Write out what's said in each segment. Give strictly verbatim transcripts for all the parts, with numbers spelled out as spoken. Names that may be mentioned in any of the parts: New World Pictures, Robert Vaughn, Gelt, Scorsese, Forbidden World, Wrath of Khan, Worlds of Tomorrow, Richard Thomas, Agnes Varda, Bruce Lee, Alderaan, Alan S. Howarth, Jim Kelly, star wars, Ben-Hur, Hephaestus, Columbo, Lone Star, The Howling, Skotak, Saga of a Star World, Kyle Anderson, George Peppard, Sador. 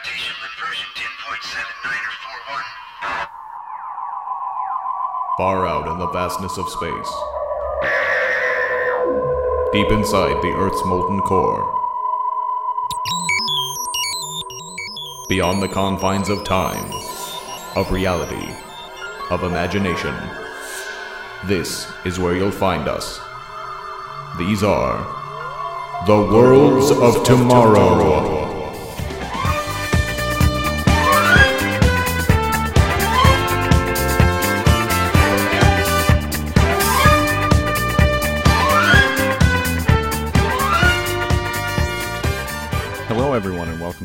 Instrumentation with version ten point seven nine or four one. Far out in the vastness of space, deep inside the Earth's molten core, beyond the confines of time, of reality, of imagination, this is where you'll find us. These are The Worlds of Tomorrow.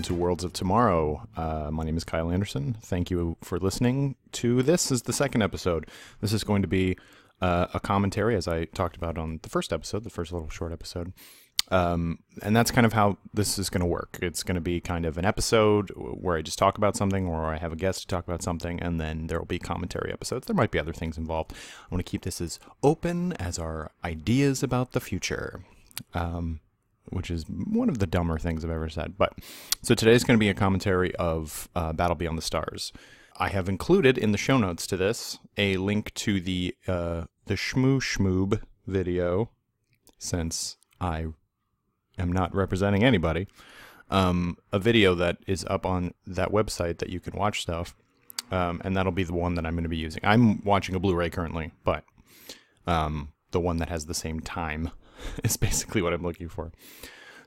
To Worlds of Tomorrow. Uh, my name is Kyle Anderson. Thank you for listening to this. This is the second episode. This is going to be uh, a commentary, as I talked about on the first episode, the first little short episode. Um, and that's kind of how this is going to work. It's going to be kind of an episode where I just talk about something, or I have a guest to talk about something, and then there will be commentary episodes. There might be other things involved. I want to keep this as open as our ideas about the future. Um, which is one of the dumber things I've ever said. But so today's going to be a commentary of uh, Battle Beyond the Stars. I have included in the show notes to this a link to the uh, the Shmoo Shmoob video, since I am not representing anybody. Um, a video that is up on that website that you can watch stuff, um, and that'll be the one that I'm going to be using. I'm watching a Blu-ray currently, but um, the one that has the same time is basically what I'm looking for.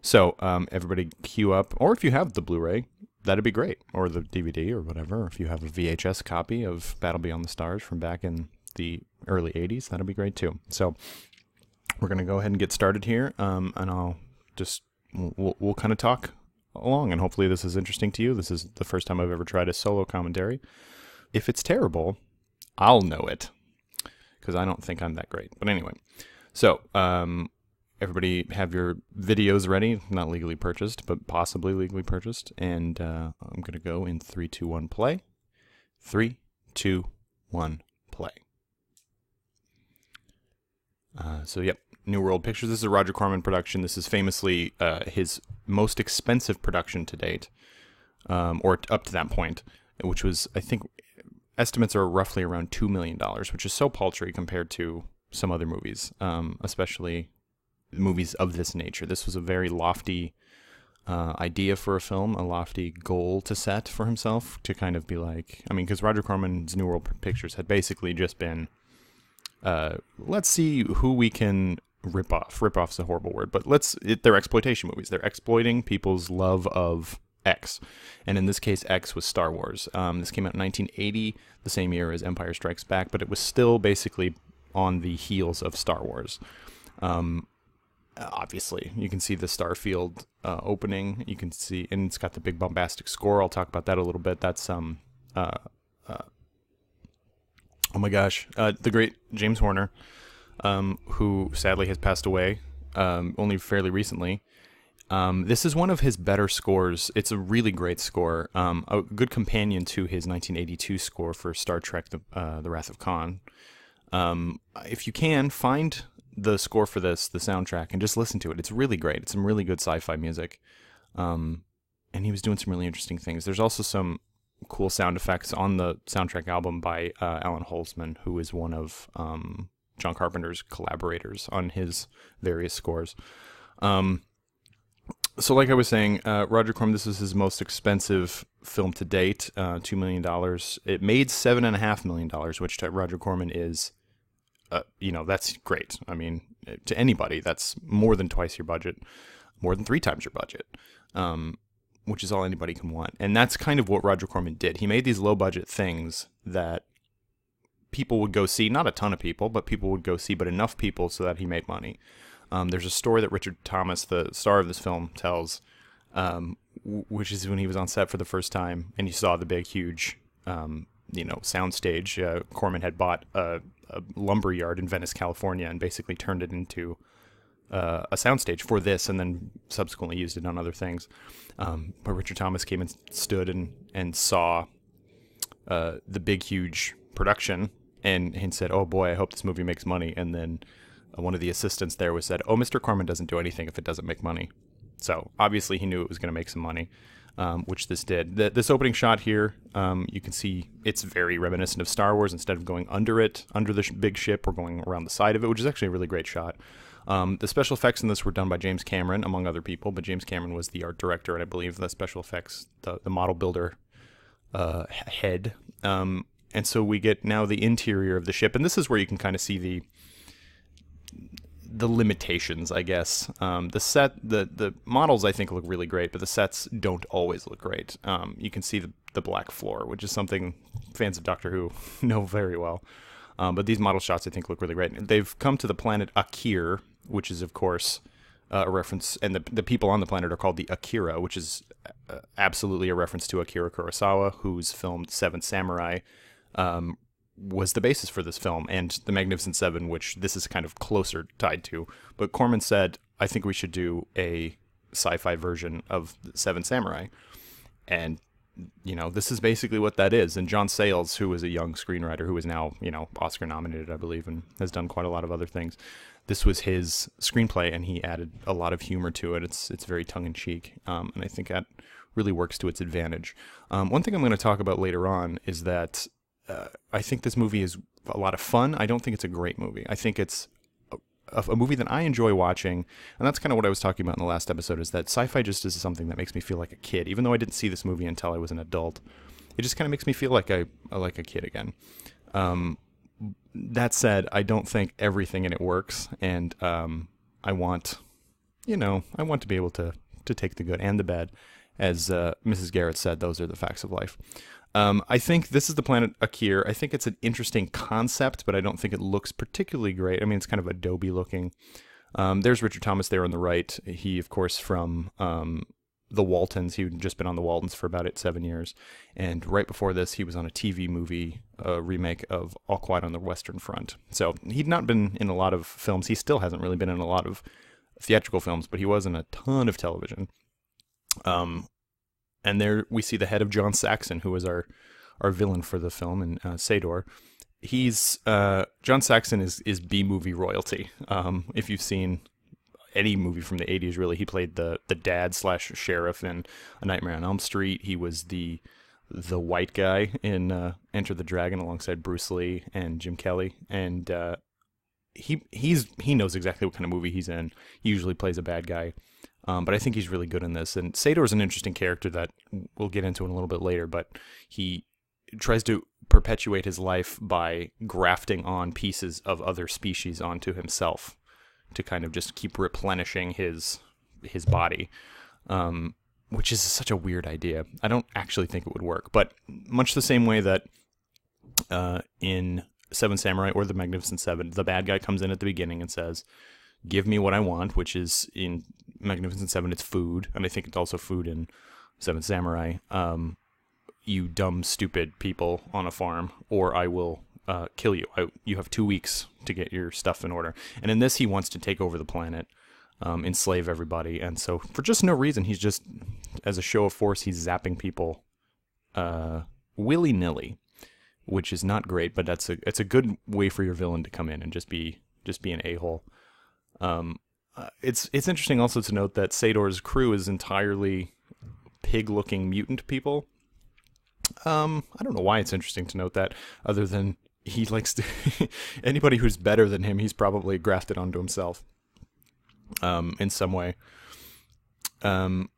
So um, everybody queue up, or if you have the Blu-ray, that'd be great, or the D V D or whatever. Or if you have a V H S copy of Battle Beyond the Stars from back in the early eighties, that'd be great too. So we're going to go ahead and get started here, um, and I'll just, we'll, we'll kind of talk along, and hopefully this is interesting to you. This is the first time I've ever tried a solo commentary. If it's terrible, I'll know it, because I don't think I'm that great. But anyway, so... Um, Everybody have your videos ready, not legally purchased, but possibly legally purchased. And uh, I'm going to go in three, two, one, play. Three, two, one, play. Uh, so, yep, New World Pictures. This is a Roger Corman production. This is famously uh, his most expensive production to date, um, or up to that point, which was, I think, estimates are roughly around two million dollars, which is so paltry compared to some other movies, um, especially... movies of this nature. This was a very lofty uh, idea for a film, a lofty goal to set for himself, to kind of be like, I mean, because Roger Corman's New World Pictures had basically just been, uh, let's see who we can rip off. Rip off's a horrible word, but let's, it, they're exploitation movies. They're exploiting people's love of X. And in this case, X was Star Wars. Um, this came out in nineteen eighty, the same year as Empire Strikes Back, but it was still basically on the heels of Star Wars. Um, Obviously, you can see the Starfield uh, opening. You can see, and it's got the big bombastic score. I'll talk about that a little bit. That's um, uh, uh oh my gosh, uh, the great James Horner, um, who sadly has passed away, um, only fairly recently. Um, this is one of his better scores. It's a really great score, um, a good companion to his nineteen eighty-two score for Star Trek: The uh, The Wrath of Khan. Um, if you can find the score for this, the soundtrack, and just listen to it. It's really great. It's some really good sci-fi music. Um, and he was doing some really interesting things. There's also some cool sound effects on the soundtrack album by uh, Alan Holzman, who is one of um, John Carpenter's collaborators on his various scores. Um, so like I was saying, uh, Roger Corman, this is his most expensive film to date, uh, two million dollars. It made seven point five million dollars, which to Roger Corman is... Uh, you know, that's great. I mean, to anybody, that's more than twice your budget, more than three times your budget, um, which is all anybody can want. And that's kind of what Roger Corman did. He made these low-budget things that people would go see. Not a ton of people, but people would go see, but enough people so that he made money. Um, there's a story that Richard Thomas, the star of this film, tells, um, w- which is when he was on set for the first time and he saw the big, huge, um, you know, soundstage. Uh, Corman had bought a... a lumber yard in Venice, California, and basically turned it into uh, a soundstage for this, and then subsequently used it on other things. Um, but Richard Thomas came and stood and, and saw uh, the big, huge production and, and said, oh boy, I hope this movie makes money. And then one of the assistants there was said, oh, Mister Corman doesn't do anything if it doesn't make money. So obviously he knew it was going to make some money. um, which this did. The, this opening shot here, um, you can see it's very reminiscent of Star Wars. Instead of going under it, under the sh- big ship, we're going around the side of it, which is actually a really great shot. Um, the special effects in this were done by James Cameron, among other people, but James Cameron was the art director, and I believe the special effects, the, the model builder uh, head. Um, and so we get now the interior of the ship, and this is where you can kind of see the the limitations, I guess. Um, the set, the, the models, I think, look really great, but the sets don't always look great. Um, you can see the, the black floor, which is something fans of Doctor Who know very well. Um, but these model shots, I think, look really great. They've come to the planet Akir, which is, of course, uh, a reference, and the the people on the planet are called the Akira, which is uh, absolutely a reference to Akira Kurosawa, who's filmed Seven Samurai, um, was the basis for this film, and The Magnificent Seven, which this is kind of closer tied to. But Corman said, I think we should do a sci-fi version of Seven Samurai, and you know, this is basically what that is. And John Sayles, who is a young screenwriter who is now, you know, Oscar nominated, I believe, and has done quite a lot of other things. This was his screenplay, and he added a lot of humor to it. It's it's very tongue-in-cheek, um, and I think that really works to its advantage. Um, one thing I'm going to talk about later on is that uh, I think this movie is a lot of fun. I don't think it's a great movie. I think it's a, a movie that I enjoy watching, and that's kind of what I was talking about in the last episode, is that sci-fi just is something that makes me feel like a kid. Even though I didn't see this movie until I was an adult, it just kind of makes me feel like I like a kid again. Um, that said, I don't think everything in it works, and um, I want, you know, I want to be able to to take the good and the bad. As uh, Missus Garrett said, those are the facts of life. Um, I think this is the planet Akir. I think it's an interesting concept, but I don't think it looks particularly great. I mean, it's kind of Adobe looking. Um, there's Richard Thomas there on the right. He, of course, from um, The Waltons. He'd just been on The Waltons for about eight, seven years. And right before this, he was on a T V movie uh, remake of All Quiet on the Western Front. So he'd not been in a lot of films. He still hasn't really been in a lot of theatrical films, but he was in a ton of television. Um. And there we see the head of John Saxon, who is our, our villain for the film, and uh, Sador. He's uh, John Saxon is is B movie royalty. Um, if you've seen any movie from the eighties, really, he played the the dad slash sheriff in A Nightmare on Elm Street. He was the the white guy in uh, Enter the Dragon, alongside Bruce Lee and Jim Kelly. And uh, he he's he knows exactly what kind of movie he's in. He usually plays a bad guy. Um, but I think he's really good in this. And Sador is an interesting character that we'll get into in a little bit later, but he tries to perpetuate his life by grafting on pieces of other species onto himself to kind of just keep replenishing his his body, um, which is such a weird idea. I don't actually think it would work, but much the same way that uh, in Seven Samurai or The Magnificent Seven, the bad guy comes in at the beginning and says, give me what I want, which is in Magnificent Seven, it's food. And I think it's also food in Seven Samurai. Um, you dumb, stupid people on a farm, or I will uh, kill you. I, you have two weeks to get your stuff in order. And in this, he wants to take over the planet, um, enslave everybody. And so for just no reason, he's just, as a show of force, he's zapping people uh, willy-nilly, which is not great, but that's a, it's a good way for your villain to come in and just be just be an a-hole. Um, uh, it's it's interesting also to note that Sador's crew is entirely pig-looking mutant people. Um, I don't know why it's interesting to note that, other than he likes to... anybody who's better than him, he's probably grafted onto himself um, in some way. Um,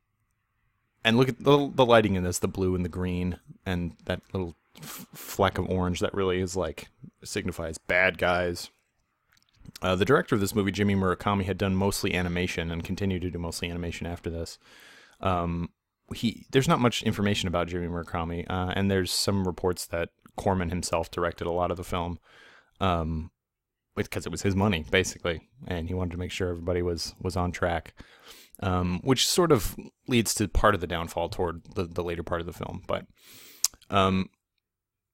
and look at the, the lighting in this, the blue and the green, and that little f- fleck of orange that really is like, signifies bad guys. Uh, the director of this movie, Jimmy Murakami, had done mostly animation and continued to do mostly animation after this. Um, he there's not much information about Jimmy Murakami, uh, and there's some reports that Corman himself directed a lot of the film, um, because it was his money, basically, and he wanted to make sure everybody was, was on track, um, which sort of leads to part of the downfall toward the, the later part of the film. But um,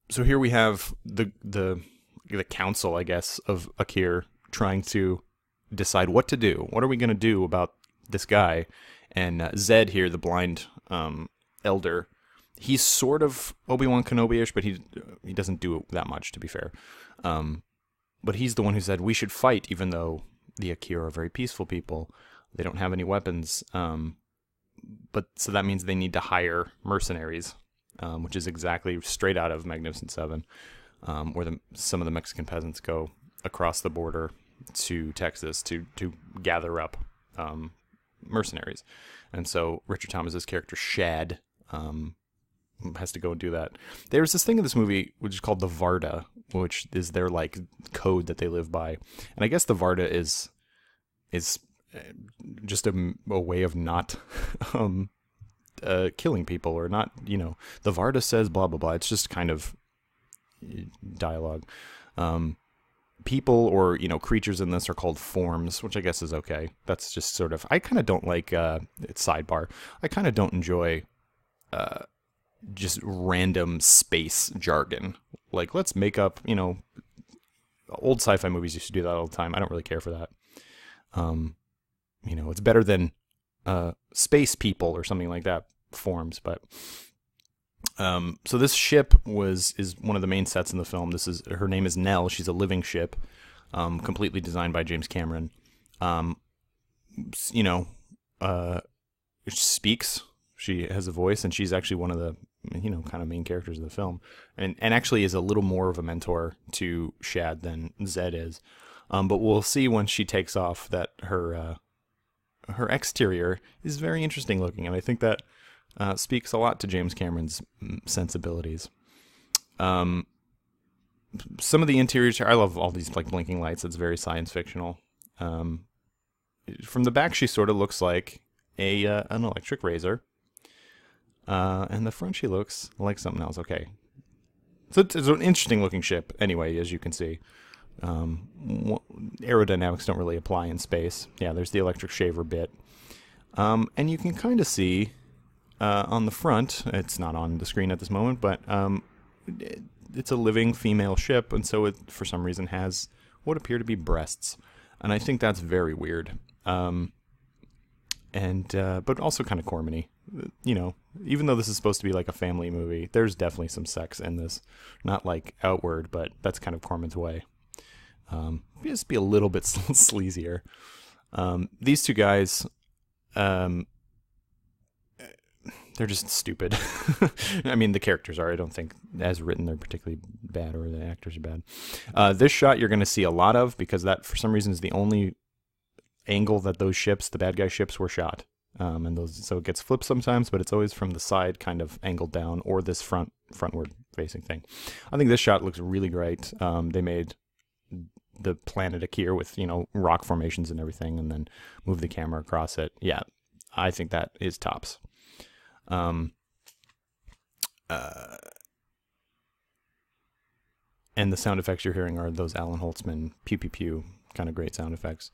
so here we have the the the council, I guess, of Akir, trying to decide what to do. What are we going to do about this guy? And uh, Zed here, the blind um, elder, he's sort of Obi-Wan Kenobi-ish, but he he doesn't do it that much, to be fair. Um, but he's the one who said, we should fight, even though the Akir are very peaceful people. They don't have any weapons. Um, but so that means they need to hire mercenaries, um, which is exactly straight out of Magnificent Seven, um, where the, some of the Mexican peasants go across the border to Texas to to gather up um, mercenaries. And so Richard Thomas's character Shad um, has to go and do that. There's this thing in this movie which is called the Varda, which is their like code that they live by. And I guess the Varda is is just a, a way of not um, uh, killing people, or not, you know, the Varda says blah, blah, blah. It's just kind of dialogue. Um, people or, you know, creatures in this are called forms, which I guess is okay. That's just sort of, I kind of don't like, uh, it's sidebar. I kind of don't enjoy uh, just random space jargon. Like, let's make up, you know, old sci-fi movies used to do that all the time. I don't really care for that. Um, you know, it's better than, uh, space people or something like that forms, but, um, so this ship was, is one of the main sets in the film. This is, her name is Nell. She's a living ship, um, completely designed by James Cameron. Um, you know, uh, she speaks, she has a voice, and she's actually one of the, you know, kind of main characters of the film, and, and actually is a little more of a mentor to Shad than Zed is. Um, but we'll see when she takes off that her uh, her exterior is very interesting looking, and I think that uh, speaks a lot to James Cameron's sensibilities. Um, some of the interiors here, I love all these like blinking lights. It's very science fictional. Um, from the back, she sort of looks like a uh, an electric razor, uh, and the front she looks like something else. Okay, so it's, it's an interesting looking ship. Anyway, as you can see. Um, aerodynamics don't really apply in space. Yeah, there's the electric shaver bit. Um, and you can kind of see uh, on the front, it's not on the screen at this moment, but um, it, it's a living female ship, and so it, for some reason, has what appear to be breasts. And I think that's very weird. Um, and uh, but also kind of Corman-y. You know, even though this is supposed to be like a family movie, there's definitely some sex in this. Not like outward, but that's kind of Corman's way. Um, just be a little bit sleazier. Um, these two guys, um, they're just stupid. I mean, the characters are, I don't think as written, they're particularly bad, or the actors are bad. Uh, this shot you're going to see a lot of, because that for some reason is the only angle that those ships, the bad guy ships, were shot. Um, and those, so it gets flipped sometimes, but it's always from the side kind of angled down, or this front frontward facing thing. I think this shot looks really great. Um, they made the planet Akir with, you know, rock formations and everything, and then move the camera across it. Yeah, I think that is tops. Um, uh, and the sound effects you're hearing are those Alan Holzman pew pew pew kind of great sound effects.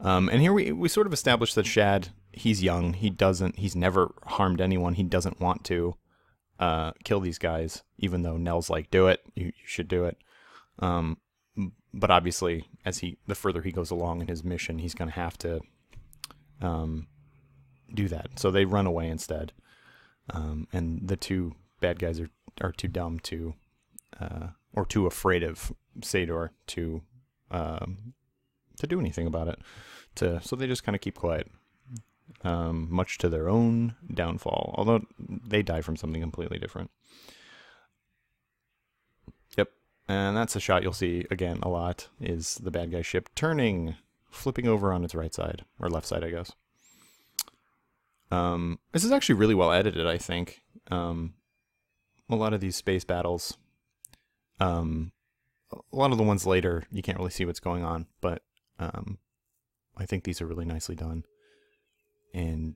Um, and here we, we sort of established that Shad, he's young. He doesn't, he's never harmed anyone. He doesn't want to uh, kill these guys, even though Nell's like, do it, you, you should do it. Um, But obviously, as he the further he goes along in his mission, he's going to have to um, do that. So they run away instead, um, and the two bad guys are, are too dumb to, uh, or too afraid of Sador to um, to do anything about it. To so they just kind of keep quiet, um, much to their own downfall. Although they die from something completely different. And that's a shot you'll see, again, a lot, is the bad guy ship turning, flipping over on its right side, or left side, I guess. Um, this is actually really well edited, I think. Um, a lot of these space battles, um, a lot of the ones later, you can't really see what's going on, but um, I think these are really nicely done. And,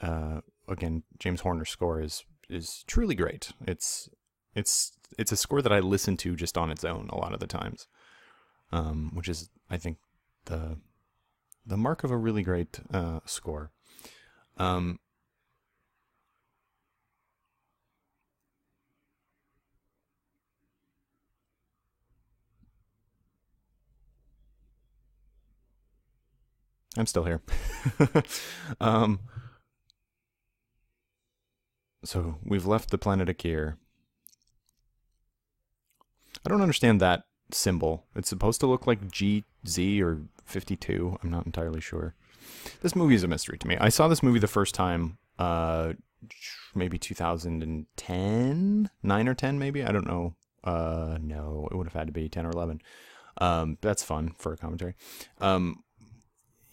uh, again, James Horner's score is is truly great. It's... It's it's a score that I listen to just on its own a lot of the times, um, which is, I think, the the mark of a really great uh, score. Um, I'm still here. um, so we've left the planet Akir. I don't understand that symbol. It's supposed to look like G Z or fifty-two. I'm not entirely sure. This movie is a mystery to me. I saw this movie the first time uh, maybe two thousand ten, nine or ten maybe, I don't know. Uh, no, it would have had to be ten or eleven. Um, that's fun for a commentary. Um,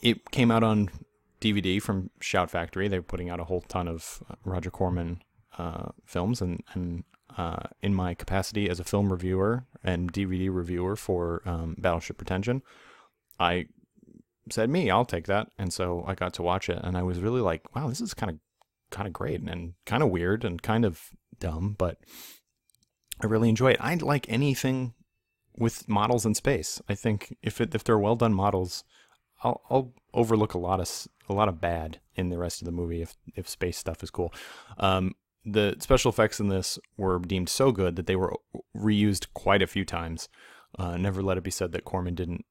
it came out on D V D from Shout Factory. They were putting out a whole ton of Roger Corman uh, films, and, and uh, in my capacity as a film reviewer and D V D reviewer for um, Battleship Pretension, I said, me, I'll take that. And so I got to watch it, and I was really like, wow, this is kind of kind of great and, and kind of weird and kind of dumb, but I really enjoy it. I like anything with models in space. I think if it, if they're well done models, I'll, I'll overlook a lot of a lot of bad in the rest of the movie if if space stuff is cool. Um, the special effects in this were deemed so good that they were reused quite a few times. Uh, never let it be said that Corman didn't,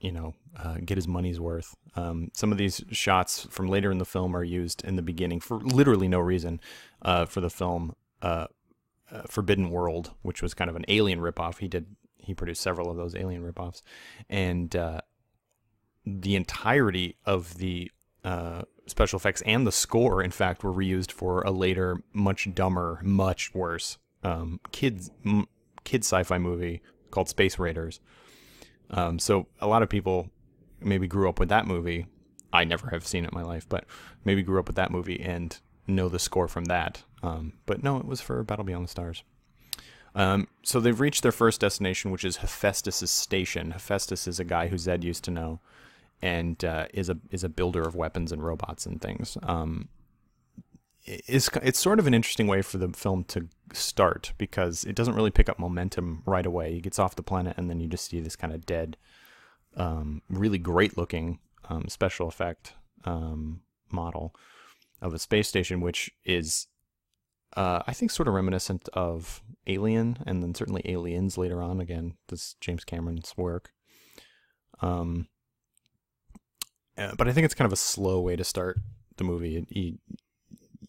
you know, uh, get his money's worth. Um, some of these shots from later in the film are used in the beginning for literally no reason uh, for the film uh, uh, Forbidden World, which was kind of an Alien ripoff. He did. He produced several of those Alien ripoffs, and uh, the entirety of the uh, special effects and the score, in fact, were reused for a later, much dumber, much worse um, kids m- kid sci-fi movie called Space Raiders. Um, so a lot of people maybe grew up with that movie. I never have seen it in my life, but maybe grew up with that movie and know the score from that. Um, but no, it was for Battle Beyond the Stars. Um, so they've reached their first destination, which is Hephaestus' station. Hephaestus is a guy who Zed used to know, and uh, is a is a builder of weapons and robots and things. Um, it's it's sort of an interesting way for the film to start, because it doesn't really pick up momentum right away. He gets off the planet, and then you just see this kind of dead, um, really great looking um, special effect um, model of a space station, which is. Uh, I think sort of reminiscent of Alien, and then certainly Aliens later on. Again, this James Cameron's work. Um, but I think it's kind of a slow way to start the movie. It, it,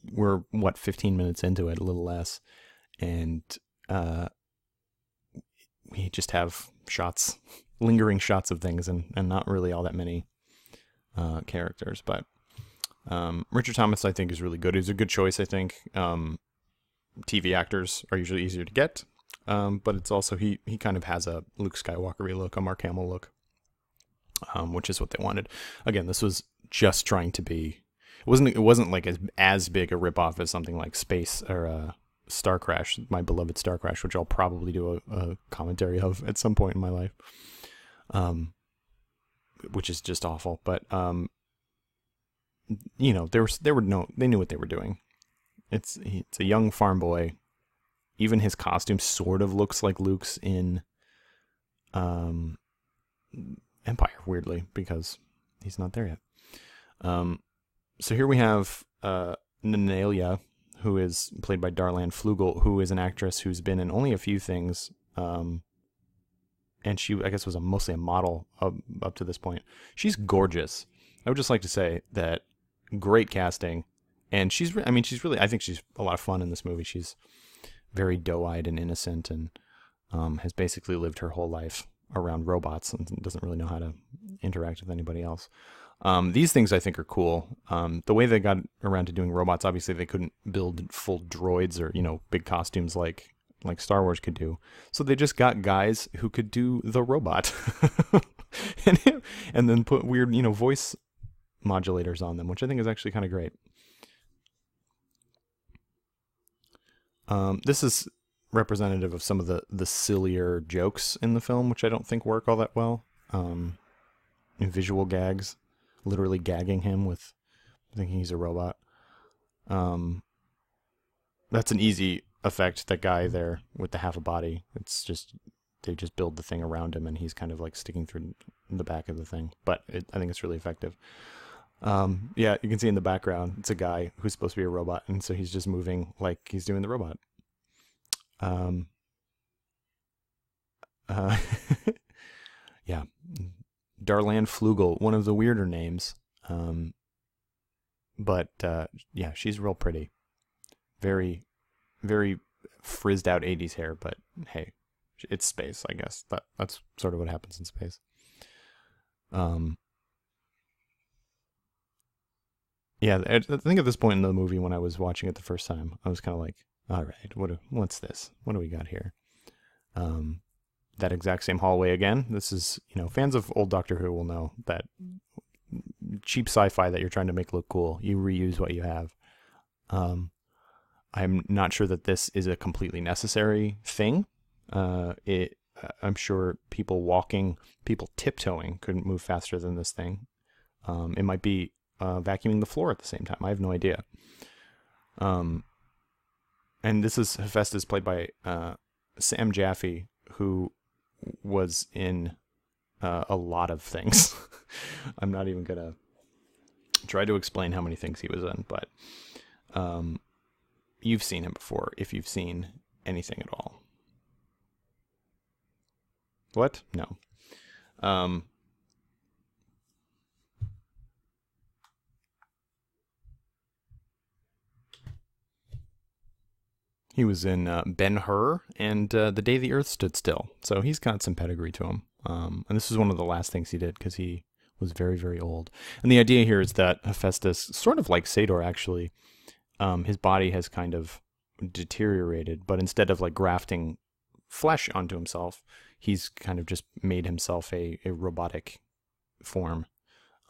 we're, what, fifteen minutes into it, a little less. And uh, we just have shots, lingering shots of things, and, and not really all that many uh, characters. But um, Richard Thomas, I think, is really good. He's a good choice, I think. Um, T V actors are usually easier to get, um, but it's also, he he kind of has a Luke Skywalker-y look, a Mark Hamill look, um, which is what they wanted. Again, this was just trying to be, it wasn't it wasn't like as, as big a ripoff as something like Space or uh, Star Crash, my beloved Star Crash, which I'll probably do a, a commentary of at some point in my life, um, which is just awful. But um, you know, there was there were no they knew what they were doing. It's it's a young farm boy. Even his costume sort of looks like Luke's in um, Empire, weirdly, because he's not there yet. Um, so here we have uh, Nenelia, who is played by Darlanne Fluegel, who is an actress who's been in only a few things, um, and she, I guess, was a, mostly a model up, up to this point. She's gorgeous. I would just like to say that great casting. And she's, I mean, she's really, I think she's a lot of fun in this movie. She's very doe-eyed and innocent, and um, has basically lived her whole life around robots and doesn't really know how to interact with anybody else. Um, these things I think are cool. Um, the way they got around to doing robots, obviously they couldn't build full droids or, you know, big costumes like, like Star Wars could do. So they just got guys who could do the robot and, and then put weird, you know, voice modulators on them, which I think is actually kind of great. Um, this is representative of some of the, the sillier jokes in the film, which I don't think work all that well. Um, visual gags, literally gagging him with thinking he's a robot. Um, that's an easy effect, that guy there with the half a body. It's just, they just build the thing around him, and he's kind of like sticking through the back of the thing. But it, I think it's really effective. Um, yeah, you can see in the background, it's a guy who's supposed to be a robot, and so he's just moving like he's doing the robot. Um, uh, yeah, Darlanne Fluegel, one of the weirder names, um, but, uh, yeah, she's real pretty. Very, very frizzed out eighties hair, but hey, it's space, I guess. That, that's sort of what happens in space. Um, Yeah, I think at this point in the movie, when I was watching it the first time, I was kind of like, all right, what do, what's this? What do we got here? Um, that exact same hallway again. This is, you know, fans of old Doctor Who will know that cheap sci-fi that you're trying to make look cool, you reuse what you have. Um, I'm not sure that this is a completely necessary thing. Uh, it, I'm sure people walking, people tiptoeing couldn't move faster than this thing. Um, it might be Uh, vacuuming the floor at the same time. I have no idea. Um, and this is Hephaestus, played by uh, Sam Jaffe, who was in uh, a lot of things. I'm not even gonna try to explain how many things he was in, but um, you've seen him before if you've seen anything at all. What? No. Um, He was in uh, Ben-Hur and uh, The Day the Earth Stood Still. So he's got some pedigree to him. Um, and this is one of the last things he did because he was very, very old. And the idea here is that Hephaestus, sort of like Sador actually, um, his body has kind of deteriorated. But instead of like grafting flesh onto himself, he's kind of just made himself a, a robotic form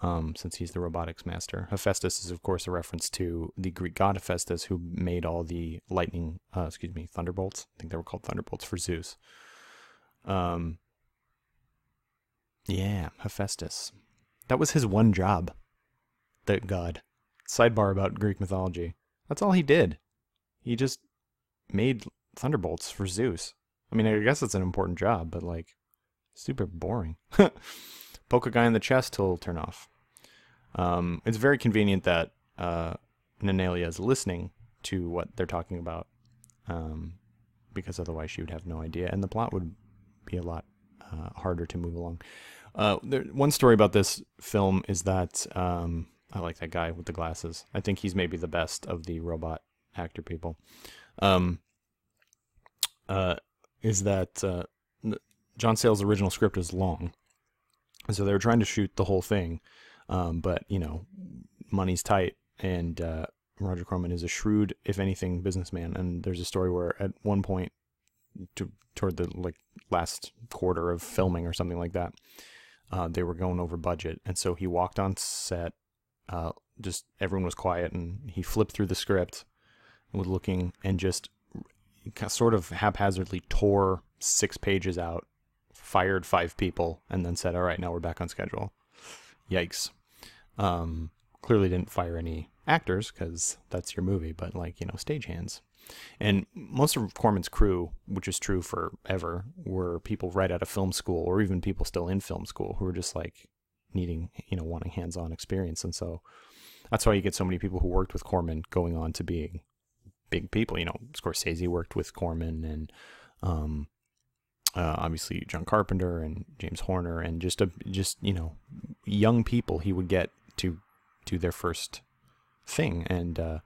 um, since he's the robotics master. Hephaestus is, of course, a reference to the Greek god Hephaestus, who made all the lightning, uh, excuse me, thunderbolts. I think they were called thunderbolts for Zeus. Um, yeah, Hephaestus. That was his one job. The god. Sidebar about Greek mythology. That's all he did. He just made thunderbolts for Zeus. I mean, I guess it's an important job, but like, super boring. Poke a guy in the chest till he'll turn off. Um, it's very convenient that uh, Nanalia is listening to what they're talking about, um, because otherwise she would have no idea, and the plot would be a lot uh, harder to move along. Uh, there, one story about this film is that um, I like that guy with the glasses. I think he's maybe the best of the robot actor people. Um, uh, is that uh, John Sayles' original script is long, and so they were trying to shoot the whole thing. Um, but, you know, money's tight, and uh, Roger Corman is a shrewd, if anything, businessman. And there's a story where at one point to, toward the like last quarter of filming or something like that, uh, they were going over budget. And so he walked on set, uh, just everyone was quiet, and he flipped through the script and was looking and just sort of haphazardly tore six pages out, fired five people, and then said, all right, now we're back on schedule. Yikes. Um, clearly didn't fire any actors because that's your movie, but like, you know, stagehands. And most of Corman's crew, which is true forever, were people right out of film school or even people still in film school who were just like needing, you know, wanting hands-on experience. And so that's why you get so many people who worked with Corman going on to being big people. You know, Scorsese worked with Corman, and, um, Uh, obviously John Carpenter and James Horner, and just a, just, you know, young people he would get to do their first thing. And uh,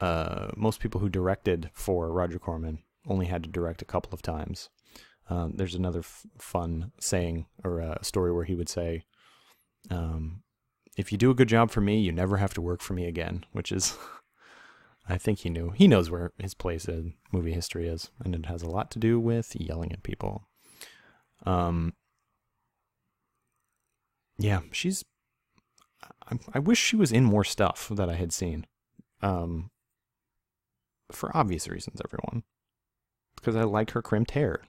uh, most people who directed for Roger Corman only had to direct a couple of times. Um, there's another f fun saying or a story where he would say, um, if you do a good job for me, you never have to work for me again, which is... I think he knew. He knows where his place in movie history is, and it has a lot to do with yelling at people. Um, yeah, she's... I, I wish she was in more stuff that I had seen. Um, for obvious reasons, everyone. Because I like her crimped hair.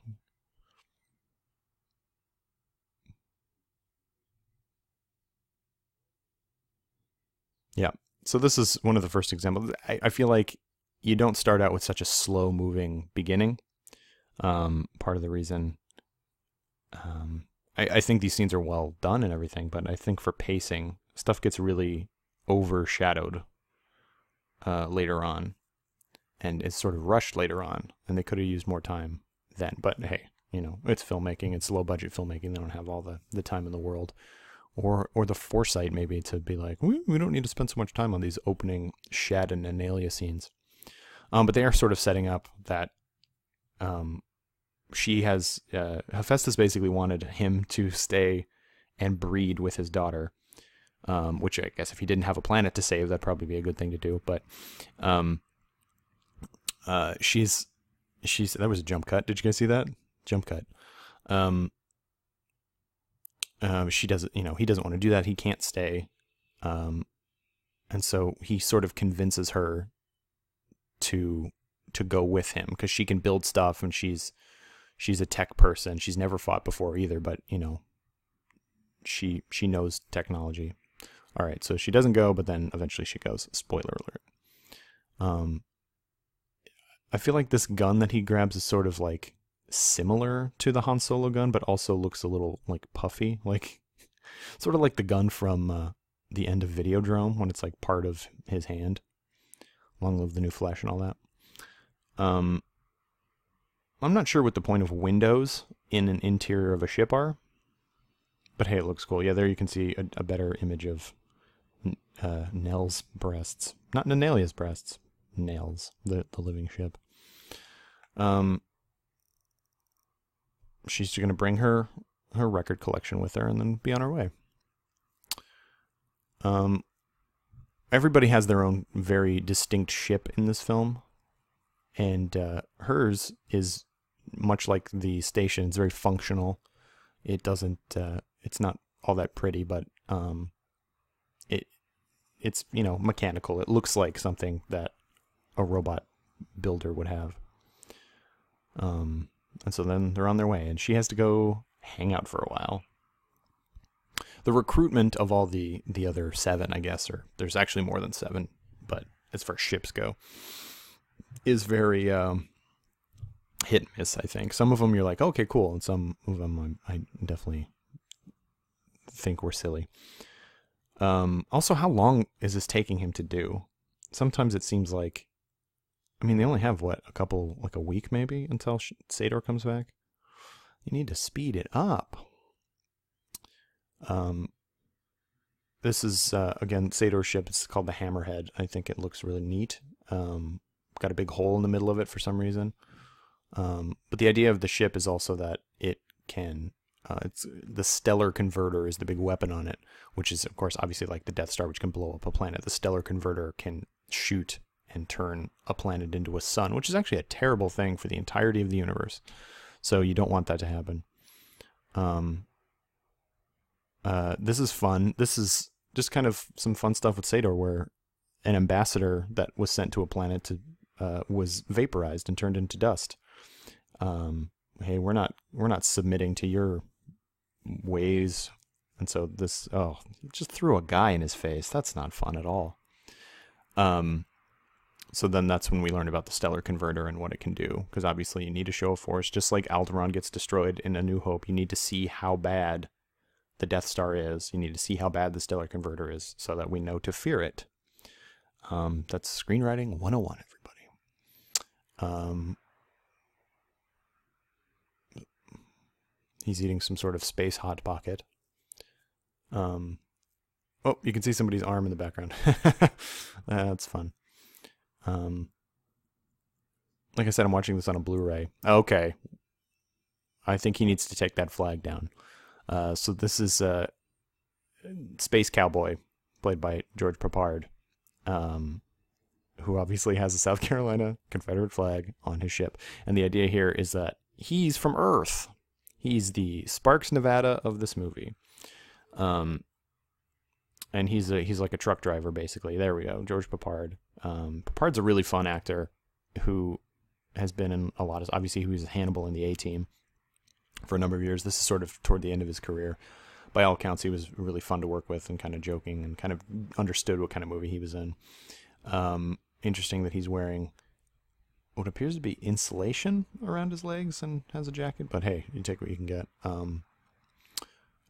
Yeah. So this is one of the first examples. I, I feel like you don't start out with such a slow-moving beginning. Um, part of the reason... Um, I, I think these scenes are well done and everything, but I think for pacing, stuff gets really overshadowed uh, later on. And it's sort of rushed later on, and they could have used more time then. But hey, you know, it's filmmaking. It's low-budget filmmaking. They don't have all the, the time in the world. Or or the foresight, maybe, to be like, we, we don't need to spend so much time on these opening Shad and Nanalia scenes. Um, but they are sort of setting up that um, she has... Uh, Hephaestus basically wanted him to stay and breed with his daughter. um, which I guess if he didn't have a planet to save, that'd probably be a good thing to do. But um, uh, she's she's that was a jump cut. Did you guys see that jump cut? Um, uh, she doesn't, you know, he doesn't want to do that. He can't stay. Um, and so he sort of convinces her to to go with him because she can build stuff and she's she's a tech person. She's never fought before either, but you know, she she knows technology. All right, so she doesn't go, but then eventually she goes. Spoiler alert. Um, I feel like this gun that he grabs is sort of like similar to the Han Solo gun, but also looks a little like puffy, like sort of like the gun from uh, the end of Videodrome when it's like part of his hand. Long live the new Flesh and all that. Um, I'm not sure what the point of windows in an interior of a ship are, but hey, it looks cool. Yeah, there you can see a, a better image of uh, Nell's breasts. Not Nenalia's breasts. Nell's, the, the living ship. Um, she's going to bring her, her record collection with her and then be on her way. Um, everybody has their own very distinct ship in this film. And uh, hers is much like the station. It's very functional. It doesn't. Uh, it's not all that pretty, but um, it it's you know mechanical. It looks like something that a robot builder would have. Um, and so then they're on their way, and she has to go hang out for a while. The recruitment of all the the other seven, I guess, or there's actually more than seven, but as far as ships go, is very um, hit and miss, I think. Some of them you're like, okay, cool. And some of them I, I definitely think were silly. Um, also, how long is this taking him to do? Sometimes it seems like, I mean, they only have, what, a couple, like a week maybe until Sador comes back? You need to speed it up. Um, this is, uh, again, Sador's ship. It's called the Hammerhead. I think it looks really neat. Um, got a big hole in the middle of it for some reason. Um, but the idea of the ship is also that it can, uh, it's the stellar converter is the big weapon on it, which is, of course, obviously like the Death Star, which can blow up a planet. The stellar converter can shoot and turn a planet into a sun, which is actually a terrible thing for the entirety of the universe. So you don't want that to happen. Um, uh, this is fun. This is just kind of some fun stuff with Sador, where an ambassador that was sent to a planet to Uh, was vaporized and turned into dust. Um, hey, we're not we're not submitting to your ways, and so this oh, just threw a guy in his face. That's not fun at all. Um, so then that's when we learn about the stellar converter and what it can do, because obviously you need to show a force. Just like Alderaan gets destroyed in A New Hope, you need to see how bad the Death Star is. You need to see how bad the stellar converter is, so that we know to fear it. Um, that's screenwriting one oh one. Um, he's eating some sort of space hot pocket. Um, oh, you can see somebody's arm in the background. That's fun. Um, like I said, I'm watching this on a Blu-ray. Okay. I think he needs to take that flag down. Uh, so this is, uh, Space Cowboy played by George Peppard. Um, who obviously has a South Carolina Confederate flag on his ship. And the idea here is that he's from Earth. He's the Sparks, Nevada of this movie. Um, and he's a, he's like a truck driver, basically. There we go, George Peppard. Um, Peppard's a really fun actor who has been in a lot of... Obviously, he was Hannibal in the A-Team for a number of years. This is sort of toward the end of his career. By all accounts, he was really fun to work with and kind of joking and kind of understood what kind of movie he was in. Um, Interesting that he's wearing what appears to be insulation around his legs and has a jacket, but hey, you take what you can get. Um,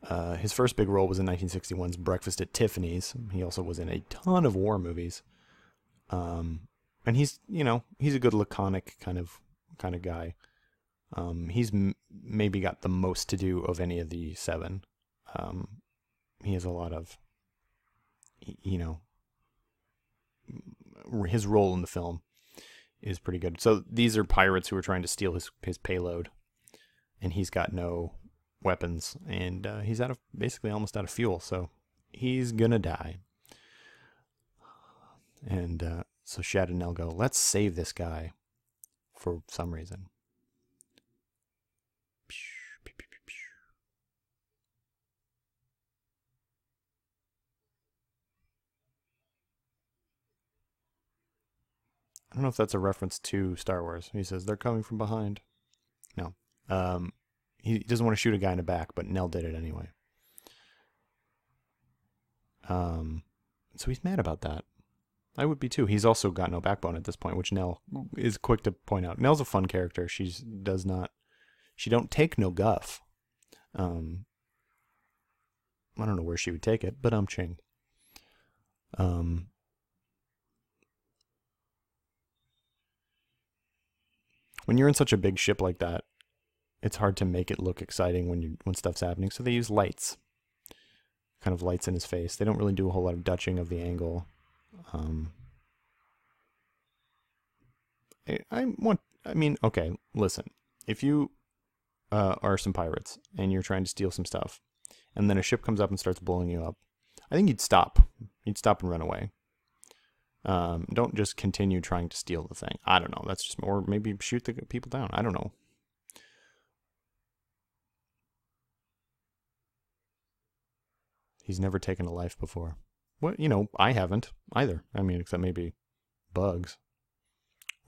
uh, his first big role was in nineteen sixty-one's Breakfast at Tiffany's. He also was in a ton of war movies. Um, and he's, you know, he's a good laconic kind of kind of guy. Um, he's m- maybe got the most to do of any of the seven. Um, he has a lot of, you know... his role in the film is pretty good. So these are pirates who are trying to steal his, his payload, and he's got no weapons, and uh, he's out of basically almost out of fuel. So he's gonna die. And uh, so Shad and Nell go, let's save this guy for some reason. I don't know if that's a reference to Star Wars. He says, they're coming from behind. No. Um, he doesn't want to shoot a guy in the back, but Nell did it anyway. Um, so he's mad about that. I would be too. He's also got no backbone at this point, which Nell is quick to point out. Nell's a fun character. She does not... She don't take no guff. Um, I don't know where she would take it, but I'm ching. Um... When you're in such a big ship like that, it's hard to make it look exciting when you when stuff's happening. So they use lights, kind of lights in his face. They don't really do a whole lot of dutching of the angle. Um, I, I want. I mean, okay, listen. If you uh, are some pirates and you're trying to steal some stuff, and then a ship comes up and starts blowing you up, I think you'd stop. You'd stop and run away. Um, don't just continue trying to steal the thing. I don't know. That's just more, maybe shoot the people down. I don't know. He's never taken a life before. Well, you know, I haven't either. I mean, except maybe bugs.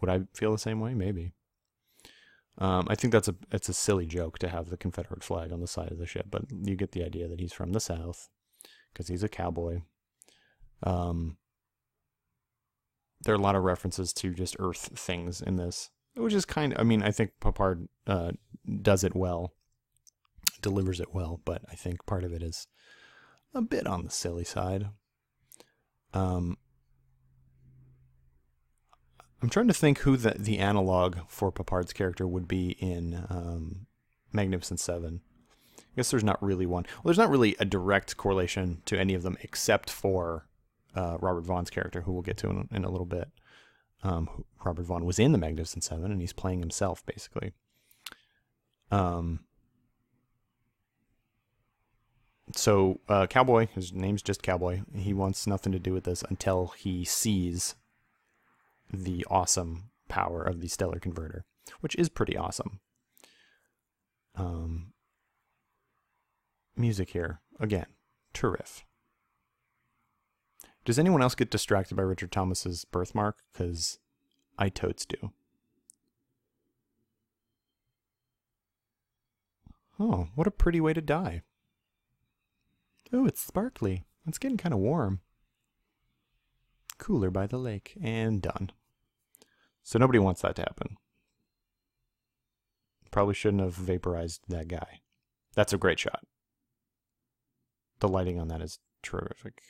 Would I feel the same way? Maybe. Um, I think that's a, it's a silly joke to have the Confederate flag on the side of the ship, but you get the idea that he's from the South because he's a cowboy. Um, There are a lot of references to just Earth things in this, which is kind of, I mean, I think Peppard uh, does it well, delivers it well, but I think part of it is a bit on the silly side. Um, I'm trying to think who the, the analog for Peppard's character would be in um, Magnificent Seven. I guess there's not really one. Well, there's not really a direct correlation to any of them except for Uh, Robert Vaughn's character, who we'll get to in, in a little bit. Um, Robert Vaughn was in The Magnificent Seven, and he's playing himself, basically. Um, so, uh, Cowboy, his name's just Cowboy. He wants nothing to do with this until he sees the awesome power of the Stellar Converter, which is pretty awesome. Um, music here, again, terrific. Does anyone else get distracted by Richard Thomas's birthmark? Because I totes do. Oh, what a pretty way to die. Oh, it's sparkly. It's getting kind of warm. Cooler by the lake. And done. So nobody wants that to happen. Probably shouldn't have vaporized that guy. That's a great shot. The lighting on that is terrific.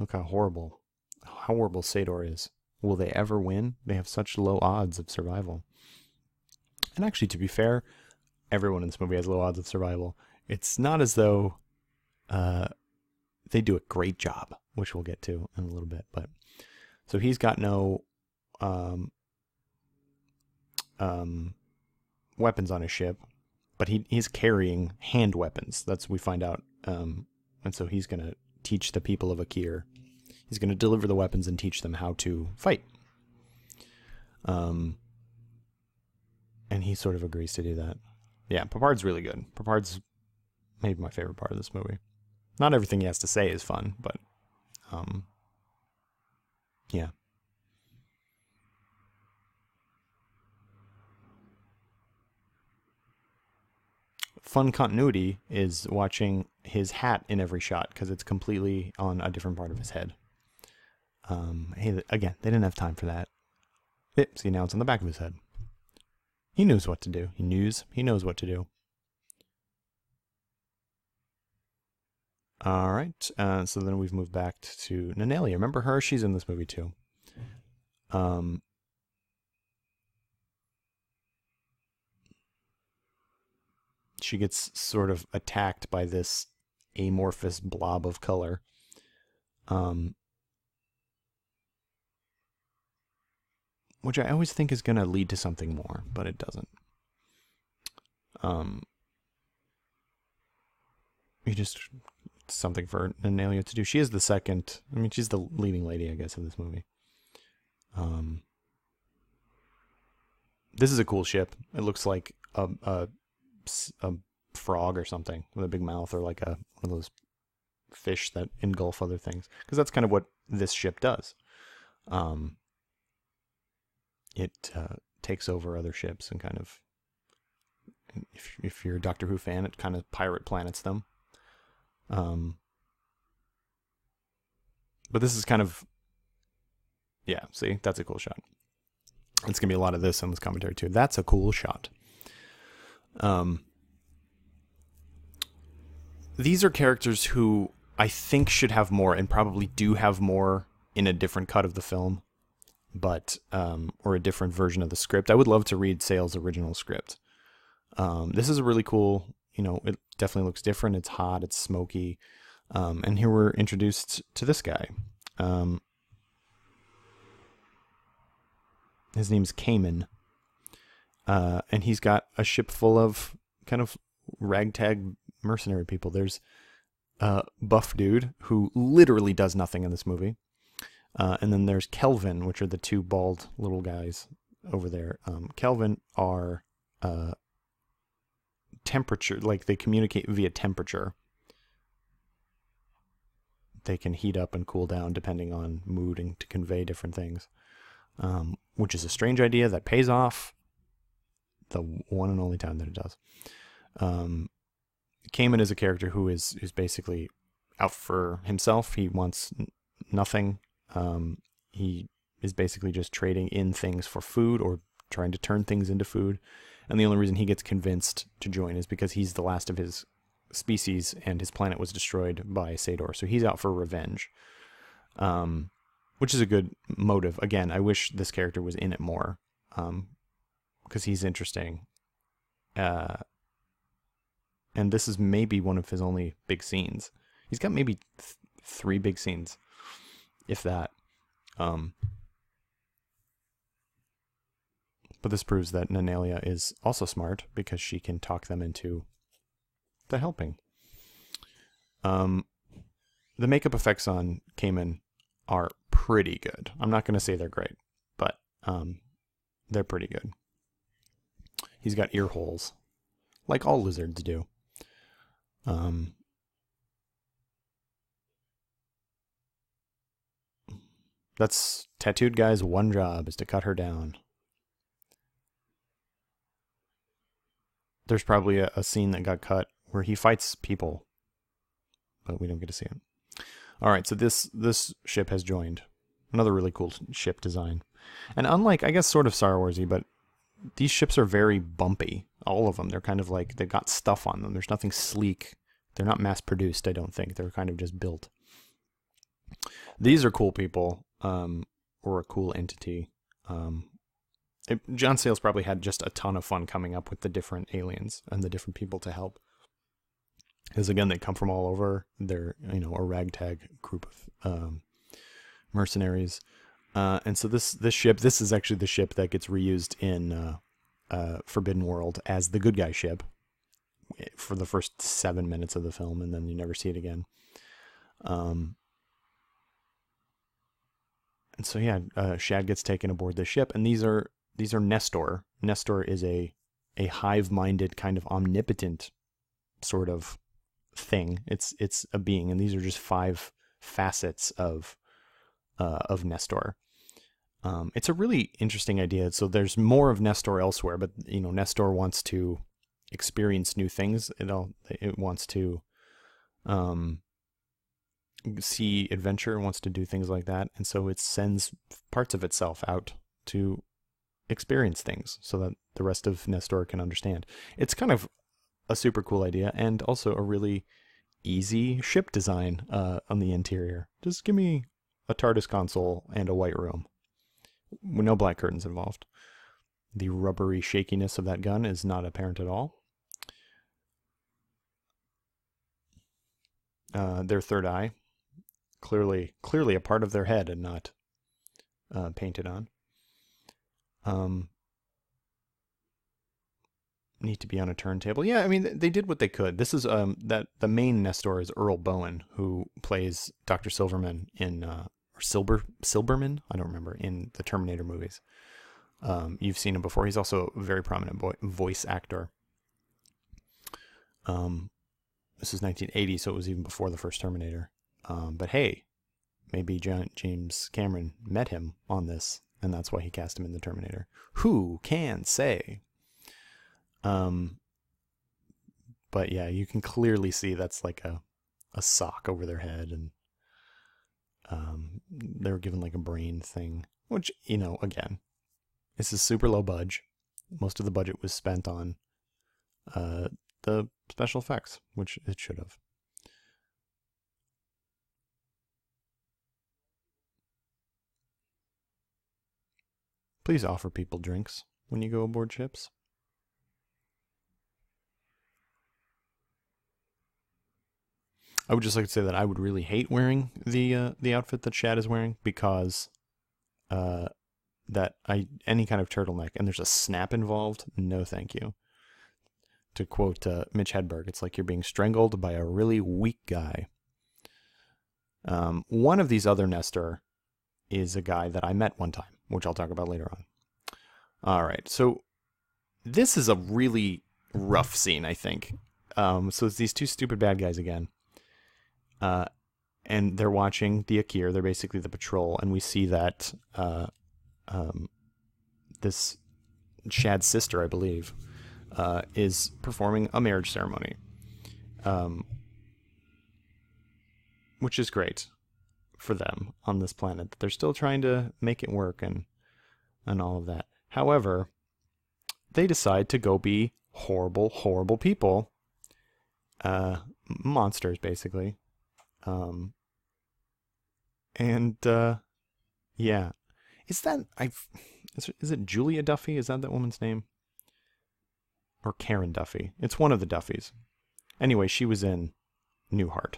Look how horrible, how horrible Sador is. Will they ever win? They have such low odds of survival. And actually, to be fair, everyone in this movie has low odds of survival. It's not as though uh, they do a great job, which we'll get to in a little bit. But so he's got no um, um, weapons on his ship, but he he's carrying hand weapons. That's we find out, um, and so he's gonna teach the people of Akir. He's going to deliver the weapons and teach them how to fight. Um, and he sort of agrees to do that. Yeah, Peppard's really good. Peppard's maybe my favorite part of this movie. Not everything he has to say is fun, but um, yeah. Fun continuity is watching his hat in every shot because it's completely on a different part of his head. Um, hey, again, they didn't have time for that. Yep, see, now it's on the back of his head. He knows what to do. He knows. He knows what to do. All right. Uh, so then we've moved back to Nanelli. Remember her? She's in this movie too. Um. She gets sort of attacked by this amorphous blob of color. Um, which I always think is going to lead to something more, but it doesn't. Um, you just, it's something for Nalia to do. She is the second, I mean, she's the leading lady, I guess, of this movie. Um, this is a cool ship. It looks like a, a, a frog or something with a big mouth, or like a, one of those fish that engulf other things. Because that's kind of what this ship does. Um, it uh, takes over other ships and kind of, if, if you're a Doctor Who fan, it kind of pirate planets them. Um, but this is kind of, yeah, see, that's a cool shot. It's going to be a lot of this in this commentary too. That's a cool shot. Um, these are characters who I think should have more, and probably do have more in a different cut of the film, but, um, or a different version of the script. I would love to read Sayles' original script. Um, this is a really cool, you know, it definitely looks different. It's hot, it's smoky. Um, and here we're introduced to this guy. Um, his name's Cayman. Uh, and he's got a ship full of kind of ragtag mercenary people. There's a buff dude who literally does nothing in this movie. Uh, and then there's Kelvin, which are the two bald little guys over there. Um, Kelvin are, uh, temperature, like they communicate via temperature. They can heat up and cool down depending on mood and to convey different things, um, which is a strange idea that pays off the one and only time that it does. Um, Cayman is a character who is, is basically out for himself. He wants n- nothing. Um, he is basically just trading in things for food, or trying to turn things into food. And the only reason he gets convinced to join is because he's the last of his species, and his planet was destroyed by Sador. So he's out for revenge, um, which is a good motive. Again, I wish this character was in it more, um, because he's interesting. Uh, and this is maybe one of his only big scenes. He's got maybe th- three big scenes, if that. Um, But this proves that Nanalia is also smart, because she can talk them into the helping. Um, the makeup effects on Cayman are pretty good. I'm not going to say they're great, but um, they're pretty good. He's got ear holes, like all lizards do. Um, that's tattooed guy's one job, is to cut her down. There's probably a, a scene that got cut where he fights people, but we don't get to see it. All right, so this this ship has joined. Another really cool ship design. And unlike, I guess, sort of Star Wars-y, but these ships are very bumpy, all of them. They're kind of like, they've got stuff on them. There's nothing sleek. They're not mass-produced, I don't think. They're kind of just built. These are cool people, um, or a cool entity. Um It, John Sayles probably had just a ton of fun coming up with the different aliens and the different people to help. Because again, they come from all over. They're, you know, a ragtag group of um, mercenaries. Uh, and so this this ship, this is actually the ship that gets reused in uh, uh, Forbidden World as the good guy ship for the first seven minutes of the film, and then you never see it again. Um And so, yeah, uh, Shad gets taken aboard the ship, and these are these are Nestor. Nestor is a, a hive-minded, kind of omnipotent sort of thing. It's it's a being, and these are just five facets of uh, of Nestor. Um, it's a really interesting idea. So there's more of Nestor elsewhere, but you know, Nestor wants to experience new things. It all it wants to. Um, see adventure, wants to do things like that, and so it sends parts of itself out to experience things so that the rest of Nestor can understand. It's kind of a super cool idea, and also a really easy ship design uh, on the interior. Just give me a TARDIS console and a white room with no black curtains involved. The rubbery shakiness of that gun is not apparent at all. Uh, their third eye, Clearly, clearly a part of their head and not uh, painted on. um, need to be on a turntable. Yeah, I mean, they did what they could. This is um that the main Nestor is Earl Bowen, who plays Doctor Silverman in uh, or Silber Silberman. I don't remember, in the Terminator movies. Um, you've seen him before. He's also a very prominent vo voice actor. Um, this is nineteen eighty, so it was even before the first Terminator. Um, but hey, maybe John, James Cameron met him on this, and that's why he cast him in the Terminator. Who can say? Um, but yeah, you can clearly see that's like a, a sock over their head, and um, they were given like a brain thing, which, you know, again, this is super low budget. Most of the budget was spent on uh, the special effects, which it should have. Please offer people drinks when you go aboard ships. I would just like to say that I would really hate wearing the uh, the outfit that Shad is wearing, because uh, that I any kind of turtleneck and there's a snap involved. No, thank you. To quote uh, Mitch Hedberg, it's like you're being strangled by a really weak guy. Um, one of these other Nestor is a guy that I met one time, which I'll talk about later on. All right, so this is a really rough scene, I think. Um, so it's these two stupid bad guys again. Uh, and they're watching the Akir. They're basically the patrol, and we see that uh, um, this Shad's sister, I believe, uh, is performing a marriage ceremony, um, which is great for them on this planet. They're still trying to make it work and and all of that. However, they decide to go be horrible, horrible people, uh, monsters, basically. Um, and, uh, yeah, is that, I, is, is it Julia Duffy? Is that that woman's name? Or Karen Duffy? It's one of the Duffys. Anyway, she was in Newhart.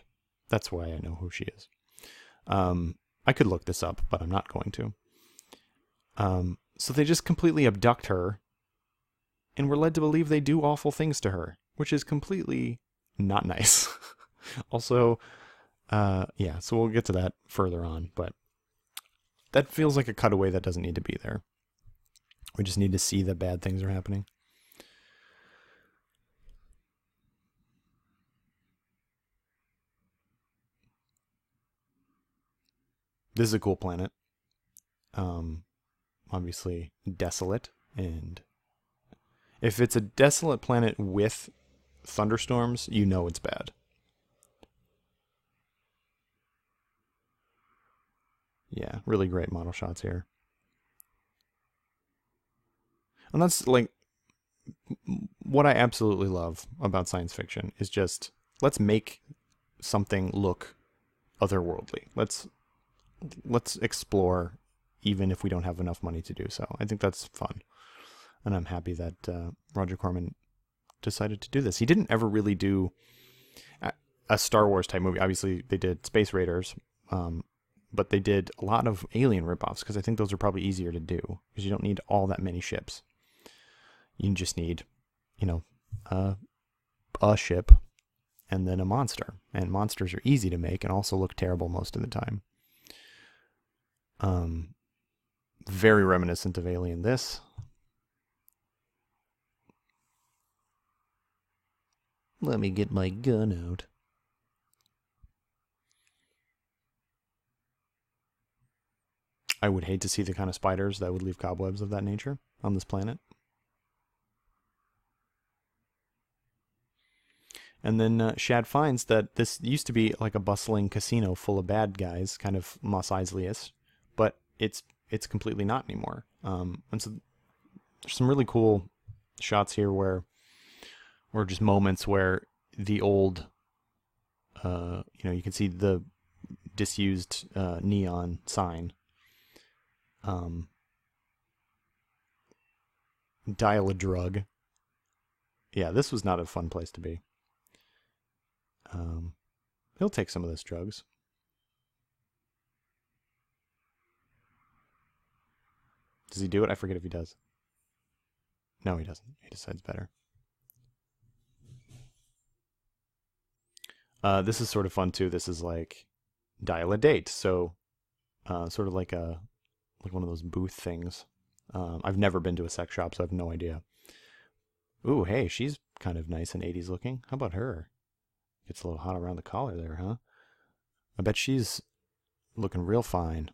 That's why I know who she is. Um, I could look this up, but I'm not going to. Um, so they just completely abduct her, and we're led to believe they do awful things to her, which is completely not nice. Also, Uh, yeah, so we'll get to that further on, but that feels like a cutaway that doesn't need to be there. We just need to see that bad things are happening. This is a cool planet. Um, obviously desolate, and if it's a desolate planet with thunderstorms, you know it's bad. Yeah, really great model shots here. And that's, like, what I absolutely love about science fiction is just, let's make something look otherworldly. Let's let's explore, even if we don't have enough money to do so. I think that's fun. And I'm happy that uh, Roger Corman decided to do this. He didn't ever really do a, a Star Wars type movie. Obviously, they did Space Raiders, um, but they did a lot of Alien ripoffs, because I think those are probably easier to do, because you don't need all that many ships. You just need, you know, uh, a ship and then a monster. And monsters are easy to make and also look terrible most of the time. Um, very reminiscent of Alien, this. Let me get my gun out. I would hate to see the kind of spiders that would leave cobwebs of that nature on this planet. And then uh, Shad finds that this used to be like a bustling casino full of bad guys, kind of Mos Eisley-ish, but it's it's completely not anymore. Um, and so there's some really cool shots here where, or just moments where the old, uh, you know, you can see the disused uh, neon sign. Um, dial a drug. Yeah, this was not a fun place to be. Um, he'll take some of those drugs. Does he do it? I forget if he does. No, he doesn't. He decides better. Uh, this is sort of fun, too. This is like dial a date. So uh, sort of like a like one of those booth things. Um, I've never been to a sex shop, so I have no idea. Ooh, hey, she's kind of nice and eighties looking. How about her? Gets a little hot around the collar there, huh? I bet she's looking real fine.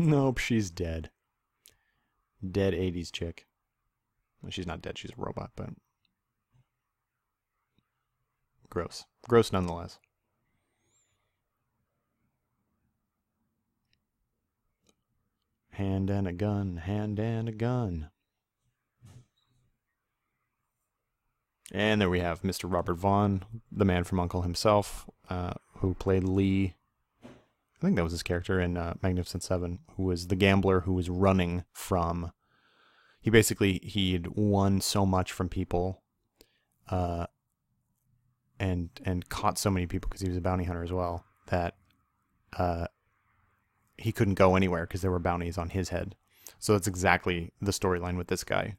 Nope, she's dead. Dead eighties chick. Well, she's not dead, she's a robot, but... Gross. Gross nonetheless. Hand and a gun, hand and a gun. And there we have Mister Robert Vaughn, the man from U N C L E himself, uh, who played Lee... I think that was his character in uh, Magnificent Seven, who was the gambler who was running from... He basically, he'd won so much from people uh, and and caught so many people because he was a bounty hunter as well, that uh, he couldn't go anywhere because there were bounties on his head. So that's exactly the storyline with this guy.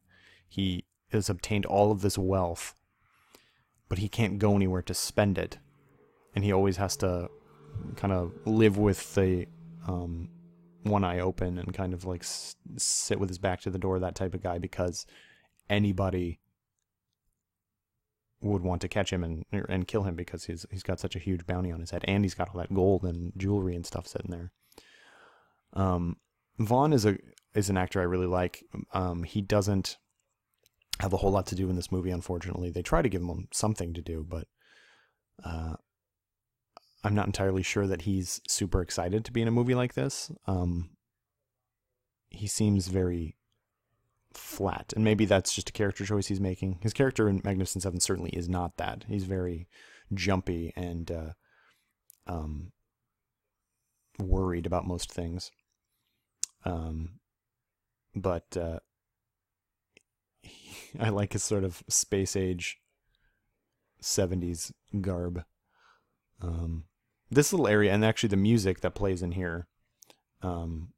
He has obtained all of this wealth, but he can't go anywhere to spend it. And he always has to... kind of live with the um, one eye open and kind of like s sit with his back to the door, that type of guy, because anybody would want to catch him and and kill him because he's he's got such a huge bounty on his head, and he's got all that gold and jewelry and stuff sitting there. Um, Vaughn is a is an actor I really like. Um, he doesn't have a whole lot to do in this movie, unfortunately. They try to give him something to do, but. Uh, I'm not entirely sure that he's super excited to be in a movie like this. Um, he seems very flat, and maybe that's just a character choice he's making. His character in Magnificent Seven certainly is not that. He's very jumpy and uh, um, worried about most things. Um, but uh, he, I like his sort of space-age seventies garb. Um, this little area, and actually the music that plays in here, um,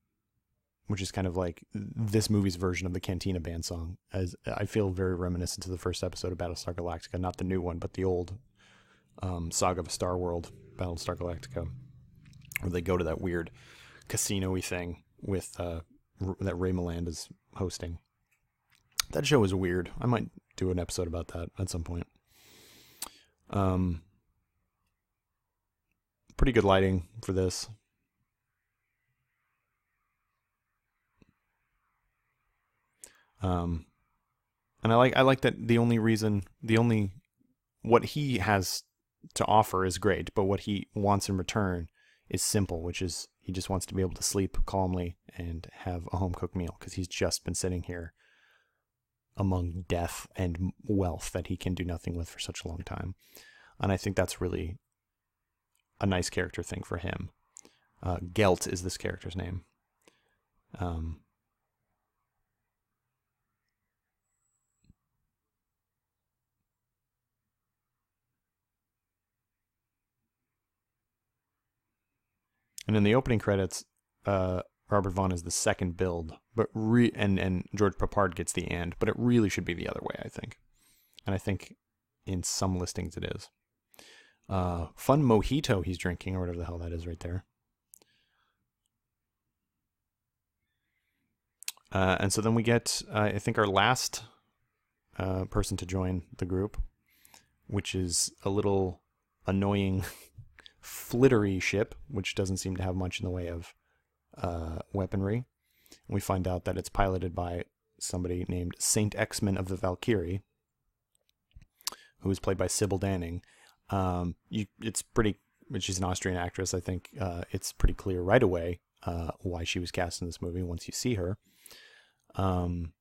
which is kind of like this movie's version of the Cantina Band song, as I feel very reminiscent to the first episode of Battlestar Galactica, not the new one, but the old um, Saga of a Star World, Battlestar Galactica, where they go to that weird casino-y thing with uh, r that Ray Milland is hosting. That show is weird. I might do an episode about that at some point. Um... Pretty good lighting for this. Um, and I like I like that the only reason, the only, what he has to offer is great, but what he wants in return is simple, which is he just wants to be able to sleep calmly and have a home-cooked meal, because he's just been sitting here among death and wealth that he can do nothing with for such a long time. And I think that's really... a nice character thing for him. Uh, Gelt is this character's name. Um, and in the opening credits, uh, Robert Vaughn is the second build, but re and, and George Peppard gets the and, but it really should be the other way, I think. And I think in some listings it is. Uh, fun mojito he's drinking, or whatever the hell that is right there. Uh, and so then we get, uh, I think, our last uh, person to join the group, which is a little annoying flittery ship, which doesn't seem to have much in the way of uh, weaponry. And we find out that it's piloted by somebody named Saint X-Men of the Valkyrie, who is played by Sybil Danning. Um, you, it's pretty, she's an Austrian actress, I think, uh, it's pretty clear right away, uh, why she was cast in this movie once you see her. Um,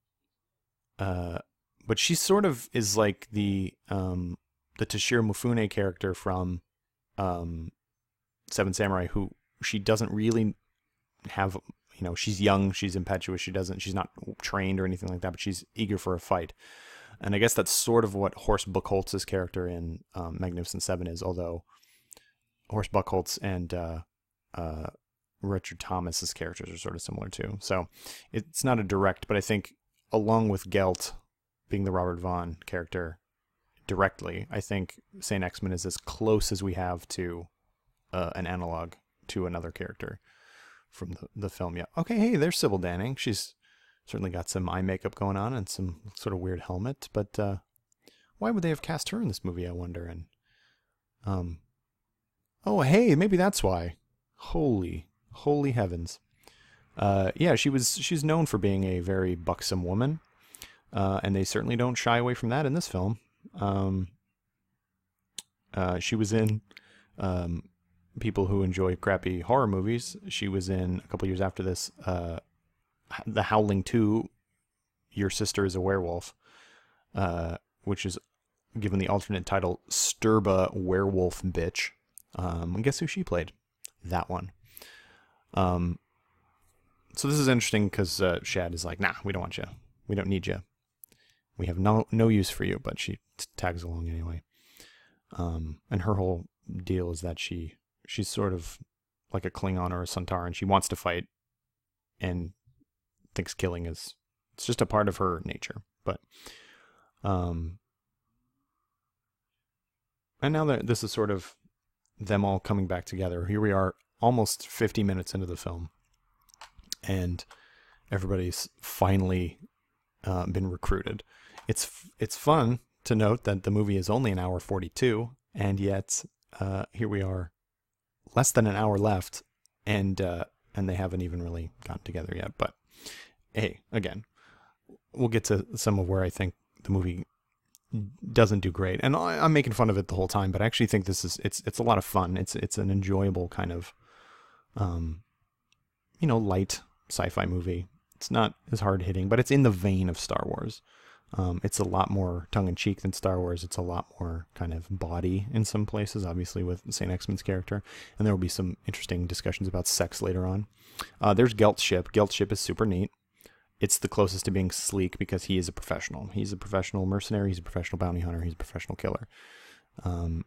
uh, but she sort of is like the, um, the Toshiro Mifune character from, um, Seven Samurai, who she doesn't really have, you know, she's young, she's impetuous, she doesn't, she's not trained or anything like that, but she's eager for a fight. And I guess that's sort of what Horst Buchholz's character in um, Magnificent Seven is, although Horst Buchholz and uh, uh, Richard Thomas's characters are sort of similar too. So it's not a direct, but I think along with Gelt being the Robert Vaughn character directly, I think Saint X-Men is as close as we have to uh, an analog to another character from the, the film. Yeah. Okay. Hey, there's Sybil Danning. She's certainly got some eye makeup going on and some sort of weird helmet, but uh, why would they have cast her in this movie, I wonder? And um, oh, hey, maybe that's why. Holy, holy heavens! Uh, yeah, she was. She's known for being a very buxom woman, uh, and they certainly don't shy away from that in this film. Um, uh, she was in um, people who enjoy crappy horror movies. She was in a couple years after this. Uh, The Howling two, Your Sister is a Werewolf, uh, which is given the alternate title Sturba Werewolf Bitch. Um, and guess who she played? That one. Um, so this is interesting because uh, Shad is like, nah, we don't want you. We don't need you. We have no no use for you, but she t tags along anyway. Um, and her whole deal is that she she's sort of like a Klingon or a Suntaran. She wants to fight and thinks killing is, it's just a part of her nature. But um and now that this is sort of them all coming back together, here we are almost fifty minutes into the film, and everybody's finally uh, been recruited. It's it's fun to note that the movie is only an hour forty-two, and yet uh here we are, less than an hour left, and uh and they haven't even really gotten together yet. But hey, again, we'll get to some of where I think the movie doesn't do great, and I, I'm making fun of it the whole time, but I actually think this is, it's, it's a lot of fun. It's, it's an enjoyable kind of, um, you know, light sci-fi movie. It's not as hard hitting, but it's in the vein of Star Wars. Um, it's a lot more tongue in cheek than Star Wars. It's a lot more kind of body in some places, obviously with Saint X-Men's character. And there will be some interesting discussions about sex later on. Uh, there's Gelt's ship. Gelt's ship is super neat. It's the closest to being sleek because he is a professional. He's a professional mercenary. He's a professional bounty hunter. He's a professional killer. Um,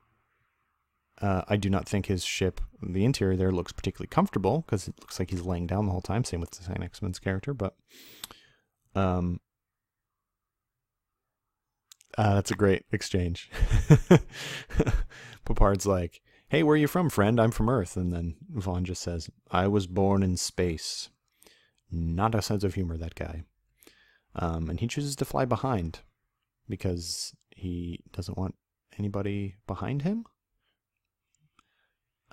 uh, I do not think his ship, the interior there, looks particularly comfortable because it looks like he's laying down the whole time. Same with the Saint X-Men's character, but... Um, Uh, that's a great exchange. Peppard's like, hey, where are you from, friend? I'm from Earth. And then Vaughn just says, I was born in space. Not a sense of humor, that guy. Um, and he chooses to fly behind because he doesn't want anybody behind him.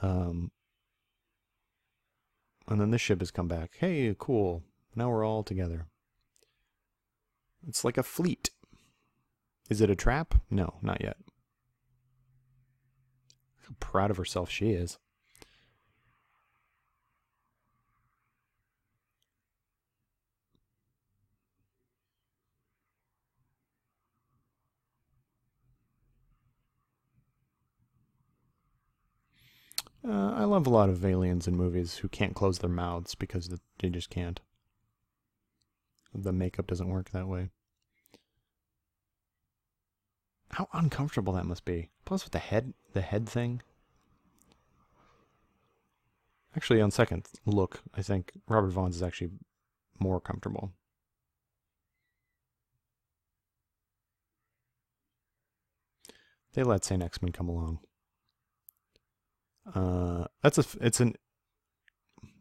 Um, and then this ship has come back. Hey, cool. Now we're all together. It's like a fleet. Is it a trap? No, not yet. How proud of herself she is. Uh, I love a lot of aliens in movies who can't close their mouths because they just can't. The makeup doesn't work that way. How uncomfortable that must be. Plus with the head, the head thing. Actually, on second look, I think Robert Vaughn's is actually more comfortable. They let Saint X-Men come along. Uh, that's a, it's an,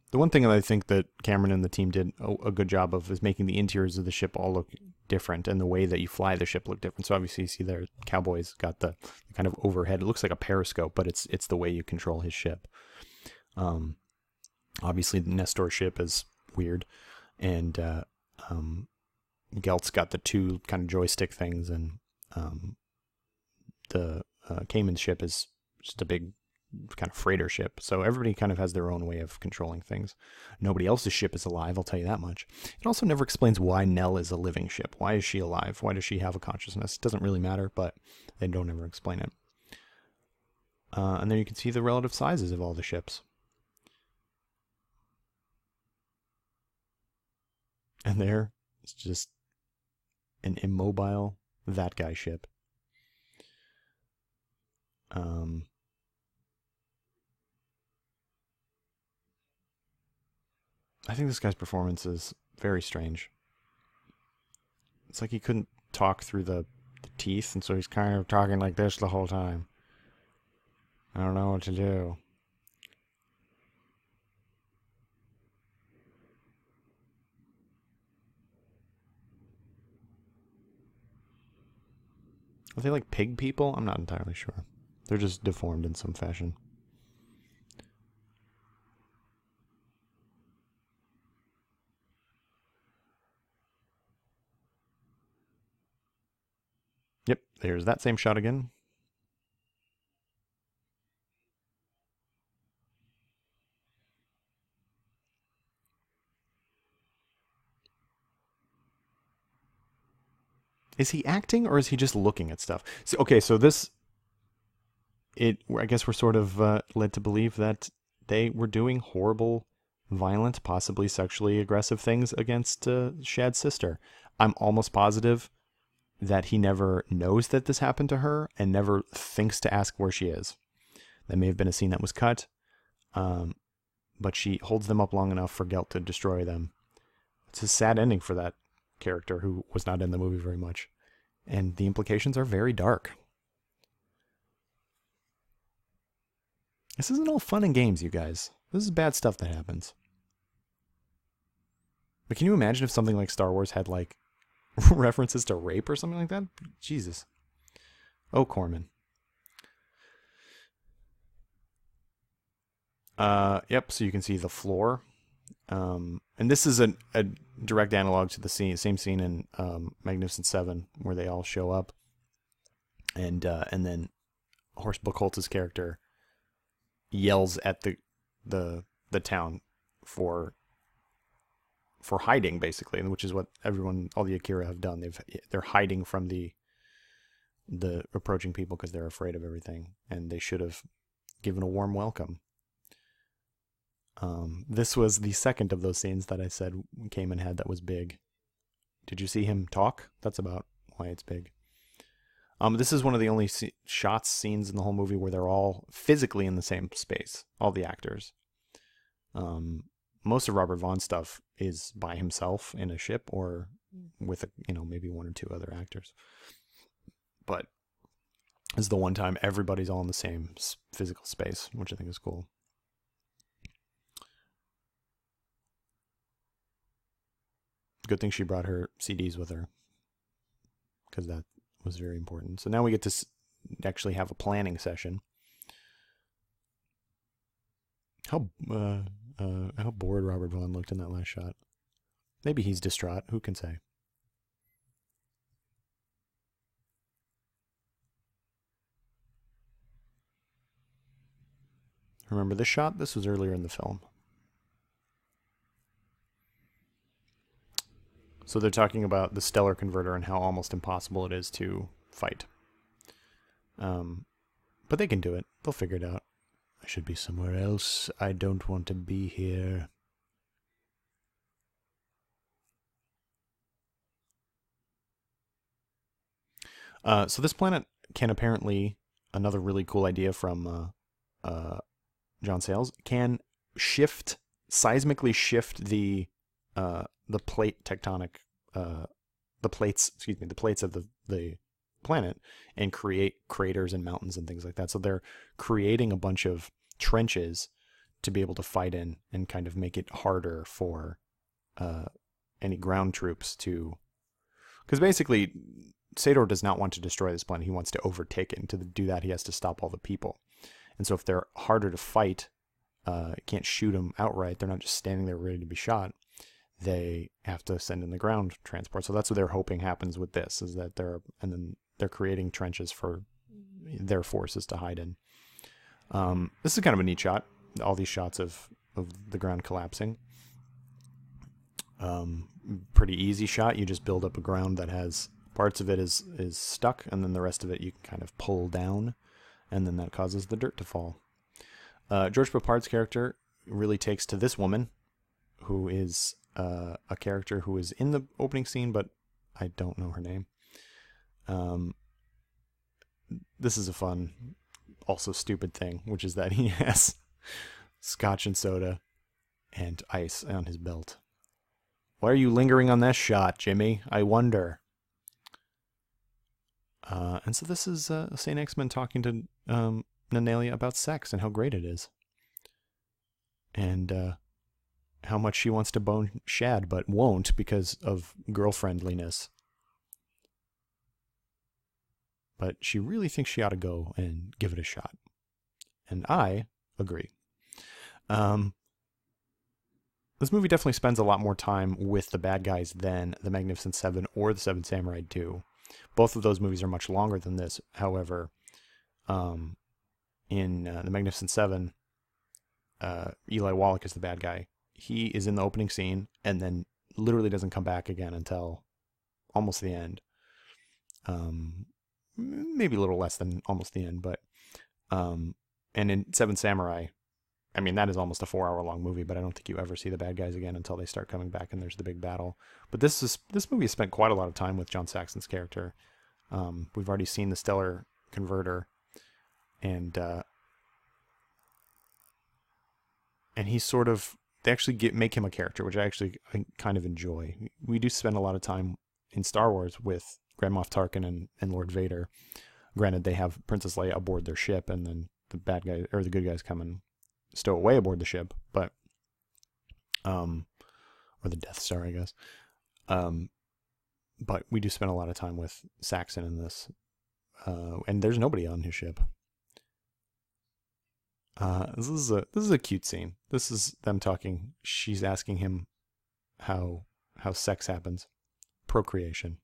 the one thing that I think that Cameron and the team did a, a good job of is making the interiors of the ship all look different, and the way that you fly the ship look different. So obviously you see there, Cowboy's got the kind of overhead. It looks like a periscope, but it's it's the way you control his ship. Um, obviously the Nestor ship is weird, and uh, um, Gelt's got the two kind of joystick things, and um, the uh, Cayman ship is just a big kind of freighter ship. So everybody kind of has their own way of controlling things. Nobody else's ship is alive, I'll tell you that much. It also never explains why Nell is a living ship. Why is she alive? Why does she have a consciousness? It doesn't really matter, but they don't ever explain it. Uh, and then you can see the relative sizes of all the ships. And there is just an immobile that guy ship. Um... I think this guy's performance is very strange. It's like he couldn't talk through the, the teeth, and so he's kind of talking like this the whole time. I don't know what to do. Are they like pig people? I'm not entirely sure. They're just deformed in some fashion. Yep, there's that same shot again. Is he acting, or is he just looking at stuff? So, okay, so this, it I guess we're sort of uh, led to believe that they were doing horrible, violent, possibly sexually aggressive things against uh, Shad's sister. I'm almost positive that he never knows that this happened to her and never thinks to ask where she is. That may have been a scene that was cut, um, but she holds them up long enough for Gelt to destroy them. It's a sad ending for that character who was not in the movie very much, and the implications are very dark. This isn't all fun and games, you guys. This is bad stuff that happens. But can you imagine if something like Star Wars had like references to rape or something like that? Jesus. Oh, Corman. Uh, yep, so you can see the floor. Um, and this is a, a direct analog to the scene, same scene in um, Magnificent Seven, where they all show up, and uh, and then Horst Buchholz's character yells at the the the town for for hiding, basically, which is what everyone, all the Akira have done. They've they're hiding from the the approaching people because they're afraid of everything, and they should have given a warm welcome. Um, this was the second of those scenes that I said came and had that was big. Did you see him talk? That's about why it's big. Um, this is one of the only se shots, scenes in the whole movie where they're all physically in the same space, all the actors. Um, most of Robert Vaughn's stuff is by himself in a ship or with, a, you know, maybe one or two other actors. But this is the one time everybody's all in the same physical space, which I think is cool. Good thing she brought her C Ds with her, because that was very important. So now we get to actually have a planning session. How uh, uh, how bored Robert Vaughn looked in that last shot. Maybe he's distraught. Who can say? Remember this shot? This was earlier in the film. So they're talking about the stellar converter and how almost impossible it is to fight. Um, but they can do it. They'll figure it out. I should be somewhere else. I don't want to be here. Uh, so this planet can apparently, another really cool idea from uh, uh, John Sayles, can shift, seismically shift the... Uh, the plate tectonic, uh, the plates, excuse me, the plates of the, the planet, and create craters and mountains and things like that. So they're creating a bunch of trenches to be able to fight in and kind of make it harder for uh, any ground troops to... Because basically, Sador does not want to destroy this planet. He wants to overtake it. And to do that, he has to stop all the people. And so if they're harder to fight, uh, you can't shoot them outright. They're not just standing there ready to be shot. They have to send in the ground transport. So that's what they're hoping happens with this, is that they're, and then they're creating trenches for their forces to hide in. Um, this is kind of a neat shot, all these shots of, of the ground collapsing. Um, pretty easy shot. You just build up a ground that has, parts of it is, is stuck, and then the rest of it you can kind of pull down, and then that causes the dirt to fall. Uh, George Peppard's character really takes to this woman, who is... Uh, a character who is in the opening scene, but I don't know her name. Um, this is a fun, also stupid thing, which is that he has scotch and soda and ice on his belt. Why are you lingering on that shot, Jimmy? I wonder. Uh, and so this is uh, Saint X-Men talking to um, Nanalia about sex and how great it is. And uh, how much she wants to bone Shad, but won't because of girl-friendliness. But she really thinks she ought to go and give it a shot. And I agree. Um, this movie definitely spends a lot more time with the bad guys than The Magnificent Seven or The Seven Samurai do. Both of those movies are much longer than this. However, um, in uh, The Magnificent Seven, uh, Eli Wallach is the bad guy. He is in the opening scene and then literally doesn't come back again until almost the end. Um, maybe a little less than almost the end, but... Um, and in Seven Samurai, I mean, that is almost a four-hour-long movie, but I don't think you ever see the bad guys again until they start coming back and there's the big battle. But this is this movie spent quite a lot of time with John Saxon's character. Um, we've already seen the Stellar Converter, and uh, and he's sort of they actually get make him a character, which I actually I kind of enjoy. We do spend a lot of time in Star Wars with Grand Moff Tarkin and, and Lord Vader. Granted, they have Princess Leia aboard their ship, and then the bad guys or the good guys come and stow away aboard the ship, but um or the Death Star, I guess. Um but we do spend a lot of time with Saxon in this. Uh and there's nobody on his ship. Uh this is a this is a cute scene. This is them talking. She's asking him how how sex happens. Procreation.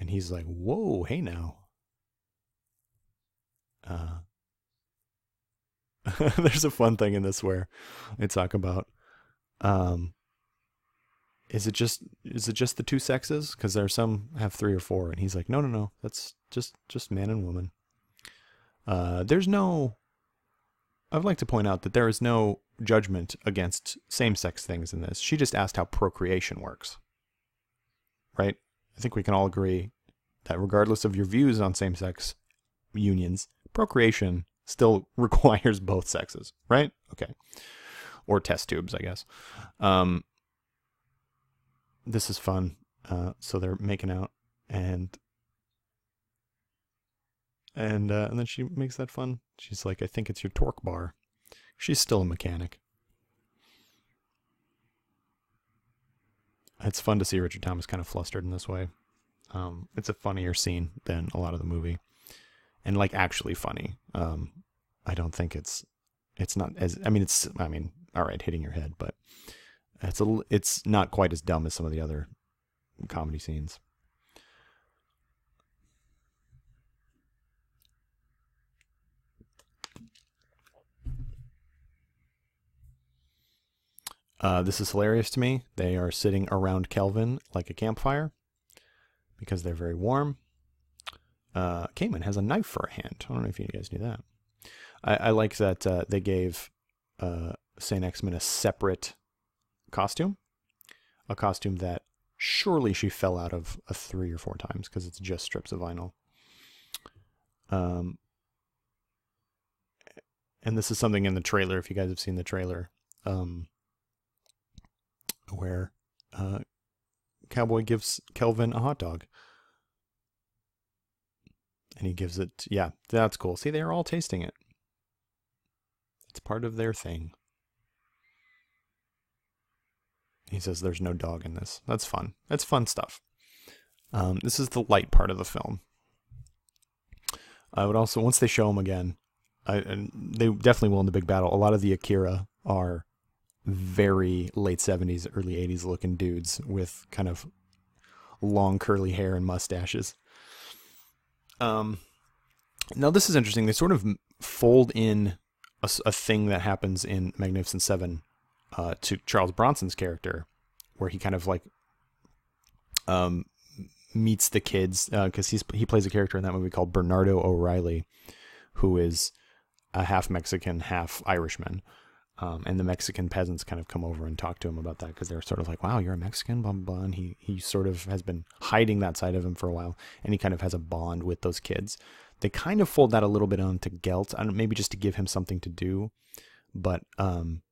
And he's like, "Whoa, hey now." Uh There's a fun thing in this where they talk about, um, is it just is it just the two sexes? Because there are some have three or four, and he's like, no, no, no, that's just just man and woman. Uh, there's no. I'd like to point out that there is no judgment against same-sex things in this. She just asked how procreation works, right? I think we can all agree that regardless of your views on same-sex unions, procreation still requires both sexes, right? Okay. Or test tubes, I guess. Um, this is fun. Uh, so they're making out, and and uh, and then she makes that fun. She's like, I think it's your torque bar. She's still a mechanic. It's fun to see Richard Thomas kind of flustered in this way. Um, it's a funnier scene than a lot of the movie. And like actually funny. Um, I don't think it's, it's not as, I mean, it's, I mean, all right, hitting your head, but it's a, it's not quite as dumb as some of the other comedy scenes. Uh, this is hilarious to me. They are sitting around Kelvin like a campfire because they're very warm. Uh, Cayman has a knife for a hand. I don't know if you guys knew that. I, I like that uh, they gave uh, Saint X-Men a separate costume. A costume that surely she fell out of uh, three or four times because it's just strips of vinyl. Um, and this is something in the trailer, if you guys have seen the trailer, um, where uh, Cowboy gives Kelvin a hot dog. And he gives it, yeah, that's cool. See, they're all tasting it. It's part of their thing. He says there's no dog in this. That's fun. That's fun stuff. Um, this is the light part of the film. I would also, once they show him again, I, and they definitely will in the big battle, a lot of the Akira are very late seventies, early eighties looking dudes with kind of long curly hair and mustaches. Um, now this is interesting. They sort of fold in a, a thing that happens in Magnificent Seven, uh, to Charles Bronson's character, where he kind of like, um, meets the kids, uh, cause he's, he plays a character in that movie called Bernardo O'Reilly, who is a half Mexican, half Irishman. Um, and the Mexican peasants kind of come over and talk to him about that because they're sort of like, wow, you're a Mexican, blah, blah, blah. And he, he sort of has been hiding that side of him for a while, and he kind of has a bond with those kids. They kind of fold that a little bit onto Gelt, I don't, maybe just to give him something to do. But um,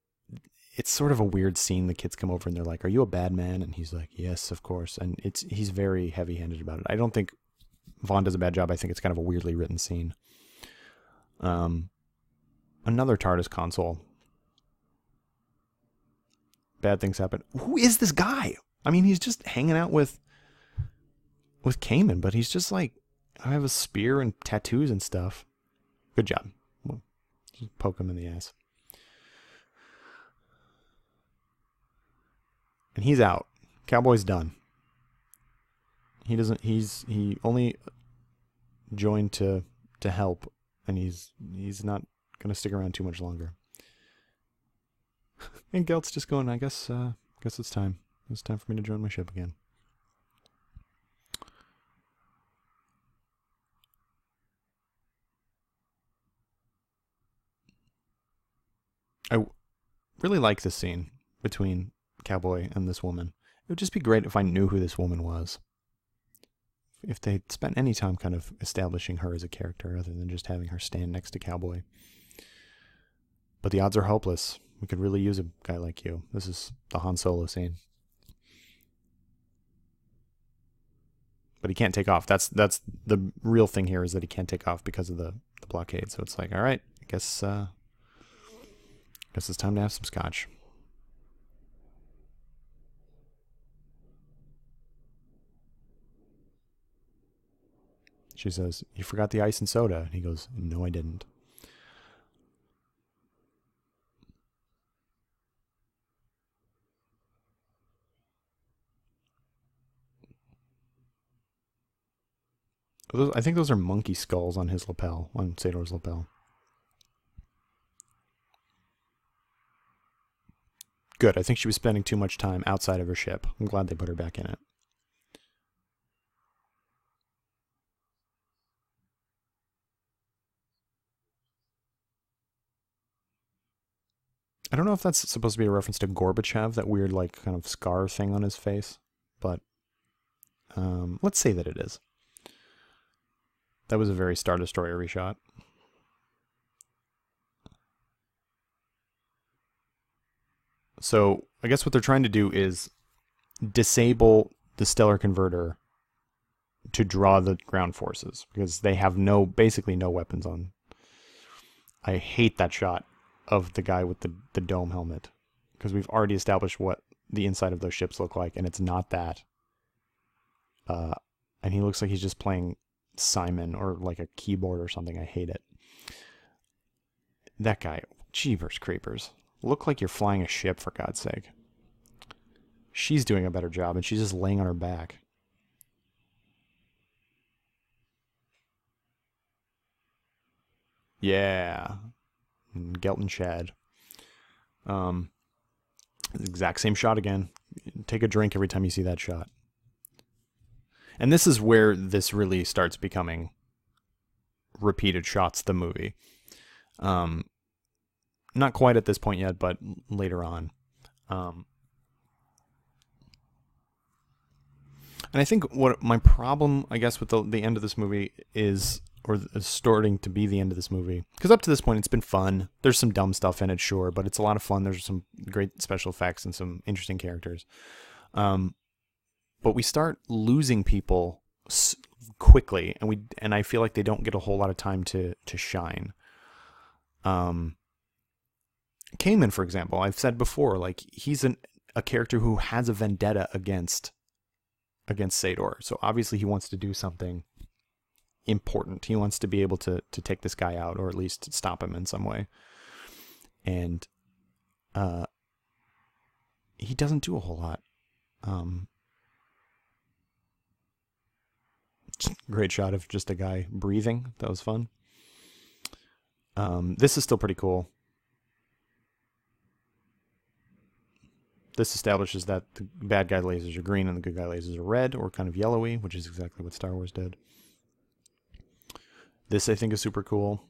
it's sort of a weird scene. The kids come over and they're like, "Are you a bad man?" And he's like, "Yes, of course." And it's he's very heavy-handed about it. I don't think Vaughn does a bad job. I think it's kind of a weirdly written scene. Um, another TARDIS console. Bad things happen. Who is this guy? I mean, he's just hanging out with with Kamen, but he's just like, I have a spear and tattoos and stuff. Good job. Just poke him in the ass. And he's out. Cowboy's done. He doesn't. He's he only joined to to help, and he's he's not gonna stick around too much longer. And Gelt's just going, I guess. Uh, guess it's time. It's time for me to join my ship again. I w- really like this scene between Cowboy and this woman. It would just be great if I knew who this woman was. If they'd spent any time kind of establishing her as a character other than just having her stand next to Cowboy. But the odds are hopeless. We could really use a guy like you. This is the Han Solo scene. But he can't take off. That's that's the real thing here, is that he can't take off because of the, the blockade. So it's like, all right, I guess, uh, I guess it's time to have some scotch. She says, "You forgot the ice and soda." And he goes, "No, I didn't." Those, I think those are monkey skulls on his lapel, on Sador's lapel. Good. I think she was spending too much time outside of her ship. I'm glad they put her back in it. I don't know if that's supposed to be a reference to Gorbachev, that weird, like, kind of scar thing on his face, but um, let's say that it is. That was a very Star Destroyer reshot. So I guess what they're trying to do is disable the stellar converter to draw the ground forces, because they have no, basically no weapons on. I hate that shot of the guy with the, the dome helmet, because we've already established what the inside of those ships look like, and it's not that. Uh, and he looks like he's just playing Simon or like a keyboard or something. I hate it. That guy, jeepers creepers. Look like you're flying a ship, for God's sake. She's doing a better job, and she's just laying on her back. Yeah. And Gelt and Chad. Um, exact same shot again. Take a drink every time you see that shot. And this is where this really starts becoming repeated shots, the movie. Um, not quite at this point yet, but later on. Um, and I think what my problem, I guess, with the, the end of this movie is... or starting to be the end of this movie. Because up to this point, it's been fun. There's some dumb stuff in it, sure, but it's a lot of fun. There's some great special effects and some interesting characters. Um, but we start losing people quickly, and we and I feel like they don't get a whole lot of time to, to shine. Um, Kamen, for example, I've said before, like, he's an, a character who has a vendetta against, against Sador. So obviously he wants to do something important. He wants to be able to to take this guy out, or at least stop him in some way. And uh he doesn't do a whole lot. Um great shot of just a guy breathing. That was fun. Um this is still pretty cool. This establishes that the bad guy lasers are green and the good guy lasers are red, or kind of yellowy, which is exactly what Star Wars did. This, I think, is super cool.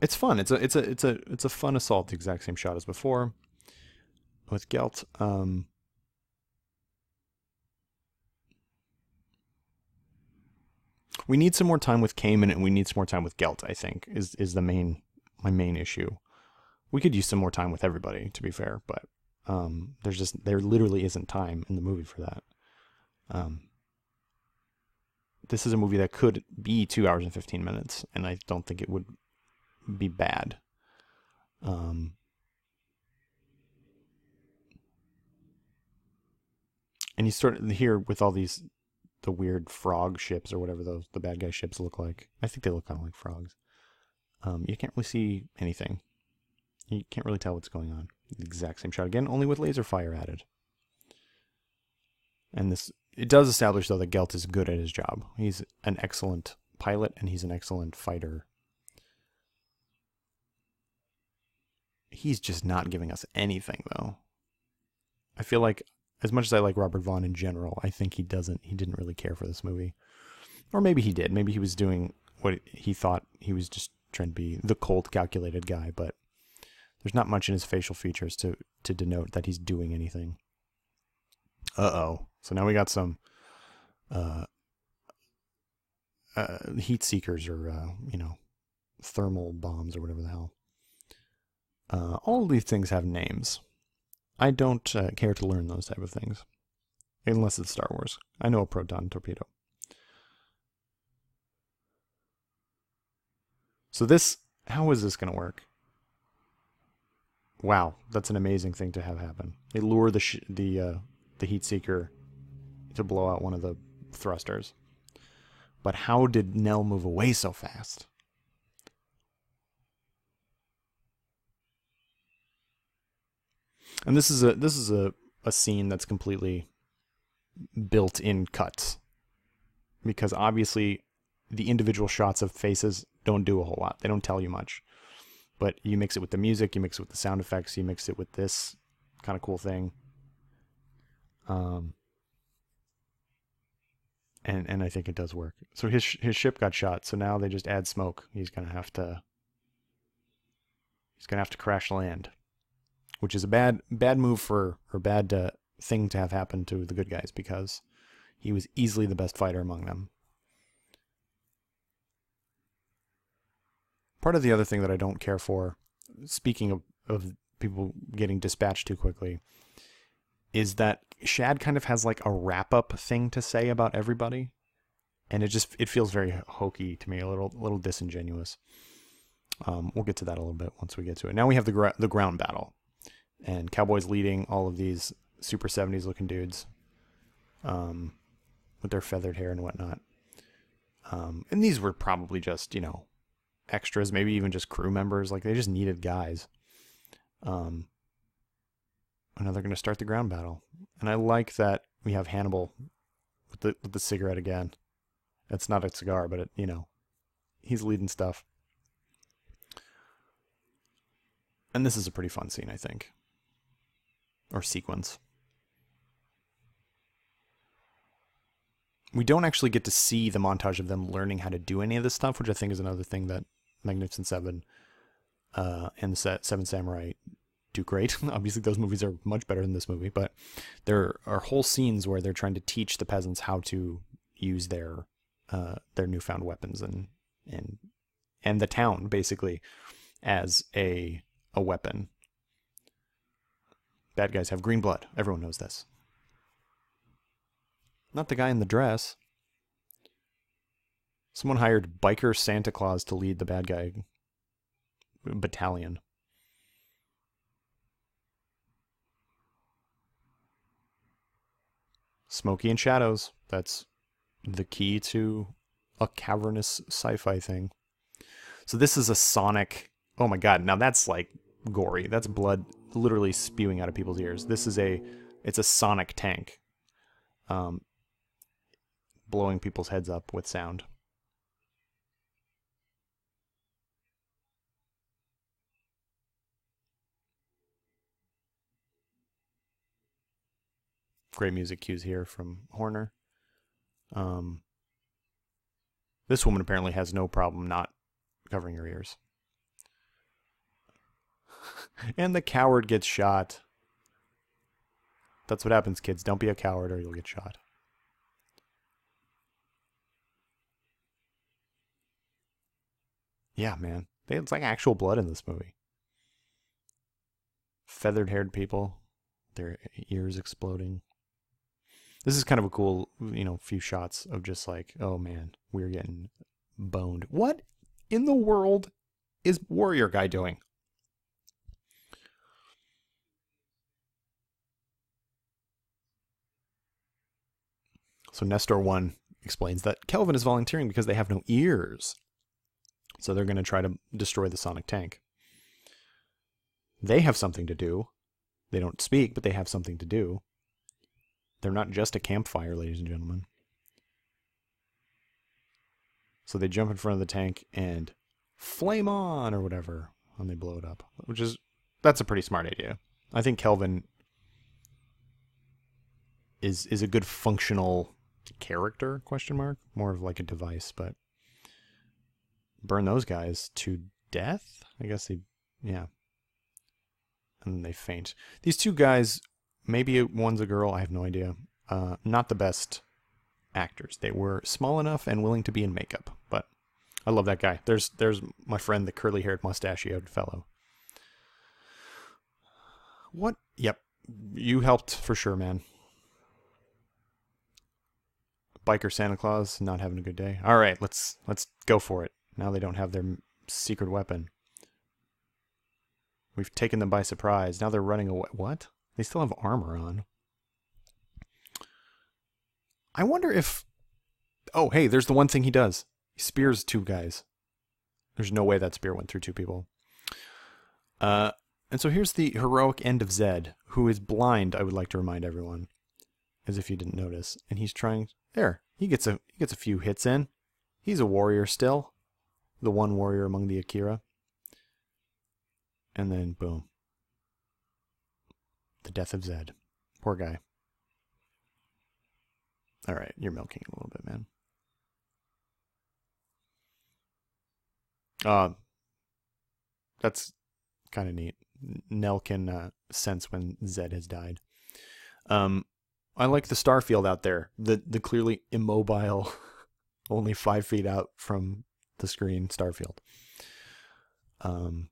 It's fun. It's a it's a it's a it's a fun assault. The exact same shot as before with Gelt. Um, we need some more time with Kamen, and we need some more time with Gelt, I think, is is the main my main issue. we could use some more time with everybody, to be fair, but um, there's just, there literally isn't time in the movie for that. Um, this is a movie that could be two hours and fifteen minutes, and I don't think it would be bad. Um, and you start here with all these, the weird frog ships or whatever those, the bad guy ships look like. I think they look kind of like frogs. Um, you can't really see anything. You can't really tell what's going on. The exact same shot again, only with laser fire added. And this, it does establish, though, that Gelt is good at his job. He's an excellent pilot, and he's an excellent fighter. He's just not giving us anything, though. I feel like, as much as I like Robert Vaughn in general, I think he doesn't, he didn't really care for this movie. Or maybe he did. Maybe he was doing what he thought, he was just trying to be the cold, calculated guy, but there's not much in his facial features to, to denote that he's doing anything. Uh-oh. So now we got some uh, uh, heat seekers or, uh, you know, thermal bombs or whatever the hell. Uh, all of these things have names. I don't uh, care to learn those type of things. Unless it's Star Wars. I know a proton torpedo. So this, how is this going to work? Wow, that's an amazing thing to have happen. They lure the sh the uh, the heat seeker to blow out one of the thrusters. But how did Nell move away so fast? And this is a this is a a scene that's completely built in cuts, because obviously the individual shots of faces don't do a whole lot. They don't tell you much. But you mix it with the music, you mix it with the sound effects, you mix it with this kind of cool thing. Um, and and I think it does work. So his his ship got shot, so now they just add smoke. He's gonna have to he's gonna have to crash land, which is a bad bad move for or bad uh, thing to have happen to the good guys, because he was easily the best fighter among them. Part of the other thing that I don't care for, speaking of, of people getting dispatched too quickly, is that Shad kind of has like a wrap-up thing to say about everybody, and it just it feels very hokey to me, a little little disingenuous. Um, we'll get to that a little bit once we get to it. Now we have the gr the ground battle, and Cowboy's leading all of these super seventies looking dudes, um, with their feathered hair and whatnot. Um, and these were probably just, you know, extras, maybe even just crew members. Like, they just needed guys. Um, and now they're going to start the ground battle. And I like that we have Hannibal with the, with the cigarette again. It's not a cigar, but, it, you know, he's leading stuff. And this is a pretty fun scene, I think. Or sequence. We don't actually get to see the montage of them learning how to do any of this stuff, which I think is another thing that Magnificent Seven uh, and the Seven Samurai do great. Obviously, those movies are much better than this movie, but there are whole scenes where they're trying to teach the peasants how to use their uh, their newfound weapons and and and the town basically as a a weapon. Bad guys have green blood. Everyone knows this. Not the guy in the dress. Someone hired Biker Santa Claus to lead the bad guy battalion. Smokey and shadows. That's the key to a cavernous sci-fi thing. So this is a sonic... Oh my god, now that's like gory. That's blood literally spewing out of people's ears. This is a... It's a sonic tank. Um... blowing people's heads up with sound. Great music cues here from Horner. Um, this woman apparently has no problem not covering her ears. And the coward gets shot. That's what happens, kids. Don't be a coward or you'll get shot. Yeah, man. It's like actual blood in this movie. feathered-haired people, their ears exploding. This is kind of a cool, you know, few shots of just like, oh man, we're getting boned. What in the world is Warrior Guy doing? So Nestor One explains that Kelvin is volunteering because they have no ears. So they're going to try to destroy the sonic tank. They have something to do. They don't speak, but they have something to do. They're not just a campfire, ladies and gentlemen. So they jump in front of the tank and flame on or whatever, and they blow it up, which is, that's a pretty smart idea. I think Kelvin is is a good functional character, question mark, more of like a device, but burn those guys to death? I guess they, yeah. And they faint. These two guys, maybe one's a girl, I have no idea. Uh, not the best actors. They were small enough and willing to be in makeup, but I love that guy. There's there's my friend, the curly-haired, mustachioed fellow. What? Yep. You helped for sure, man. Biker Santa Claus, not having a good day. All right, let's let's go for it. Now they don't have their secret weapon. We've taken them by surprise. Now they're running away. What? They still have armor on. I wonder if... Oh, hey, there's the one thing he does. He spears two guys. There's no way that spear went through two people. Uh, and so here's the heroic end of Zed, who is blind, I would like to remind everyone, as if you didn't notice. And he's trying... There. He gets a, he gets a few hits in. He's a warrior still. The one warrior among the Akira. And then, boom. The death of Zed. Poor guy. Alright, you're milking a little bit, man. Uh, that's kind of neat. Nell can uh, sense when Zed has died. Um, I like the starfield out there. The, the clearly immobile, only five feet out from the screen starfield. Um...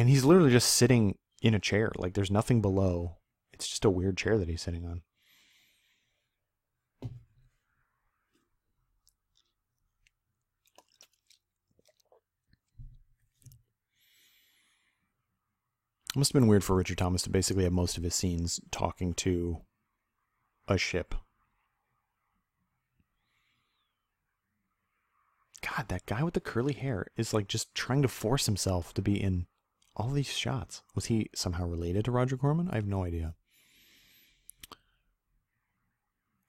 And he's literally just sitting in a chair. Like, there's nothing below. It's just a weird chair that he's sitting on. It must have been weird for Richard Thomas to basically have most of his scenes talking to a ship. God, that guy with the curly hair is, like, just trying to force himself to be in... all these shots. Was he somehow related to Roger Corman? I have no idea.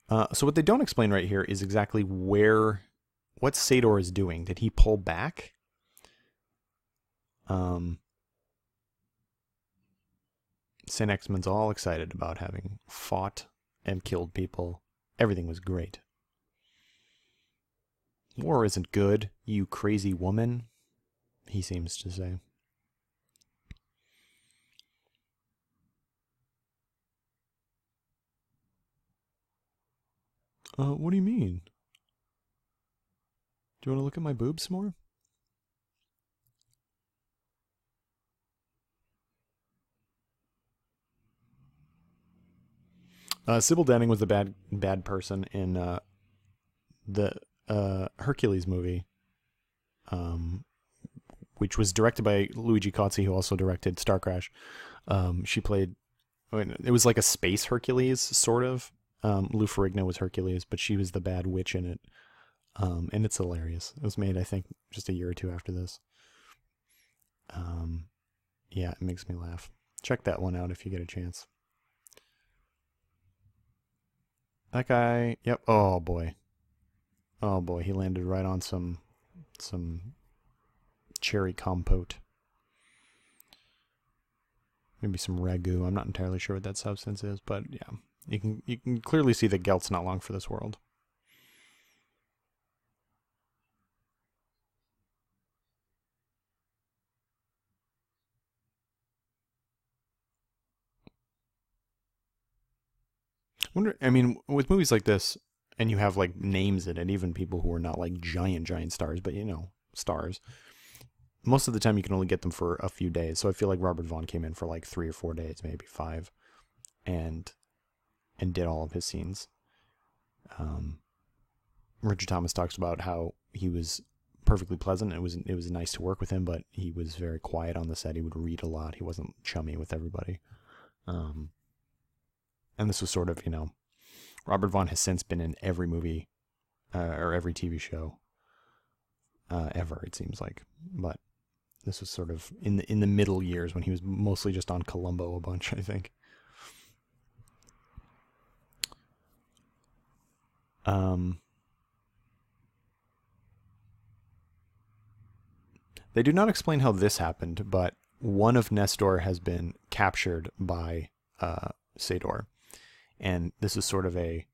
Uh, so what they don't explain right here is exactly where, what Sador is doing. Did he pull back? Um, Sin X-Men's all excited about having fought and killed people. Everything was great. War isn't good, you crazy woman, he seems to say. Uh, what do you mean? Do you want to look at my boobs some more? Uh, Sybil Danning was the bad bad person in uh, the uh, Hercules movie, um, which was directed by Luigi Cozzi, who also directed Star Crash. Um, she played... I mean, it was like a space Hercules, sort of. Um, Lou Ferrigno was Hercules, but she was the bad witch in it. Um, and it's hilarious. It was made, I think, just a year or two after this. Um, yeah, it makes me laugh. Check that one out if you get a chance. That guy, yep, oh boy. Oh boy, he landed right on some, some cherry compote. Maybe some ragu. I'm not entirely sure what that substance is, but yeah. You can you can clearly see that Gelt's not long for this world. Wonder, I mean, with movies like this, and you have like names in it, even people who are not like giant, giant stars, but you know, stars. most of the time you can only get them for a few days. So I feel like Robert Vaughn came in for like three or four days, maybe five, and and did all of his scenes. Um, Richard Thomas talks about how he was perfectly pleasant. It was it was nice to work with him, but he was very quiet on the set. He would read a lot. He wasn't chummy with everybody. Um, and this was sort of, you know, Robert Vaughn has since been in every movie uh, or every T V show uh, ever, it seems like. But this was sort of in the in the middle years when he was mostly just on Columbo a bunch, I think. Um, they do not explain how this happened, but one of Nestor has been captured by uh, Sador. And this is sort of a,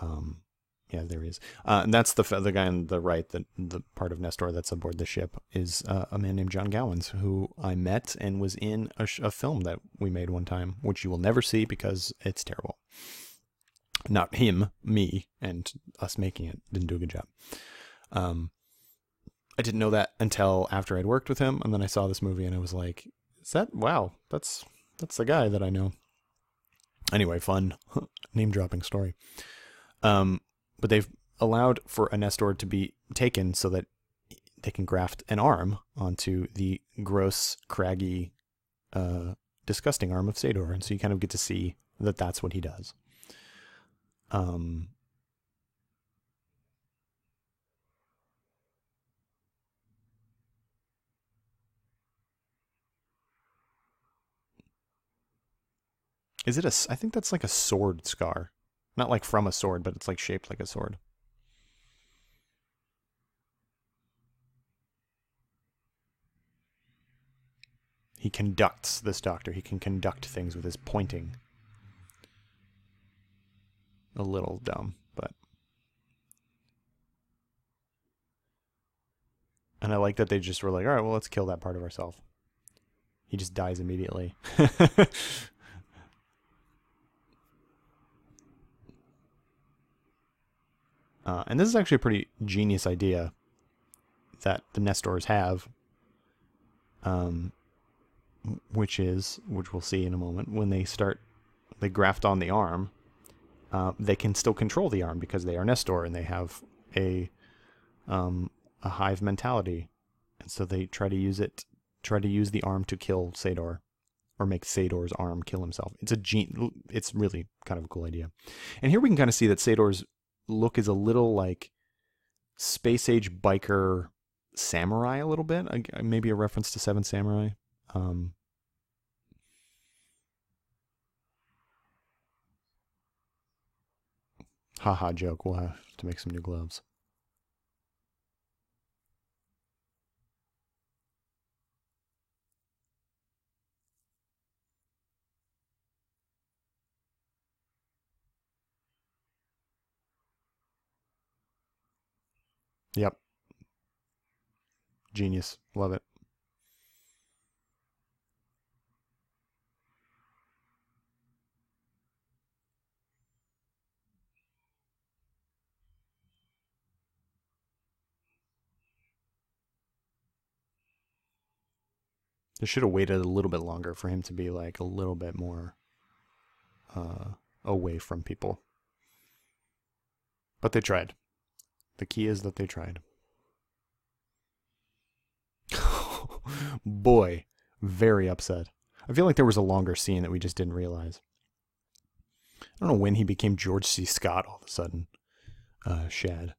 um, yeah, there he is. Uh, and that's the the guy on the right, the, the part of Nestor that's aboard the ship, is uh, a man named John Gowans, who I met and was in a, sh- a film that we made one time, which you will never see because it's terrible. Not him, me, and us making it didn't do a good job. Um, I didn't know that until after I'd worked with him, and then I saw this movie, and I was like, is that, wow, that's that's the guy that I know. Anyway, fun name-dropping story. Um, but they've allowed for a Nestor to be taken so that they can graft an arm onto the gross, craggy, uh, disgusting arm of Sador. And so you kind of get to see that that's what he does. Um, Is it a... I think that's like a sword scar. Not like from a sword, but it's like shaped like a sword. He conducts, this doctor. He can conduct things with his pointing. A little dumb, but... And I like that they just were like, all right, well, let's kill that part of ourselves. He just dies immediately. Uh, and this is actually a pretty genius idea that the Nestors have, um, which is, which we'll see in a moment, when they start, they graft on the arm, uh, they can still control the arm because they are Nestor and they have a um, a hive mentality. And so they try to use it, try to use the arm to kill Sador, or make Sador's arm kill himself. It's a gen- it's really kind of a cool idea. And here we can kind of see that Sador's look is a little like space age biker samurai a little bit, maybe a reference to Seven Samurai. Um, haha joke, we'll have to make some new gloves. Yep. Genius. Love it. They should have waited a little bit longer for him to be like a little bit more uh, away from people. But they tried. The key is that they tried. Boy, very upset. I feel like there was a longer scene that we just didn't realize. I don't know when he became George C. Scott all of a sudden. Uh, Shad.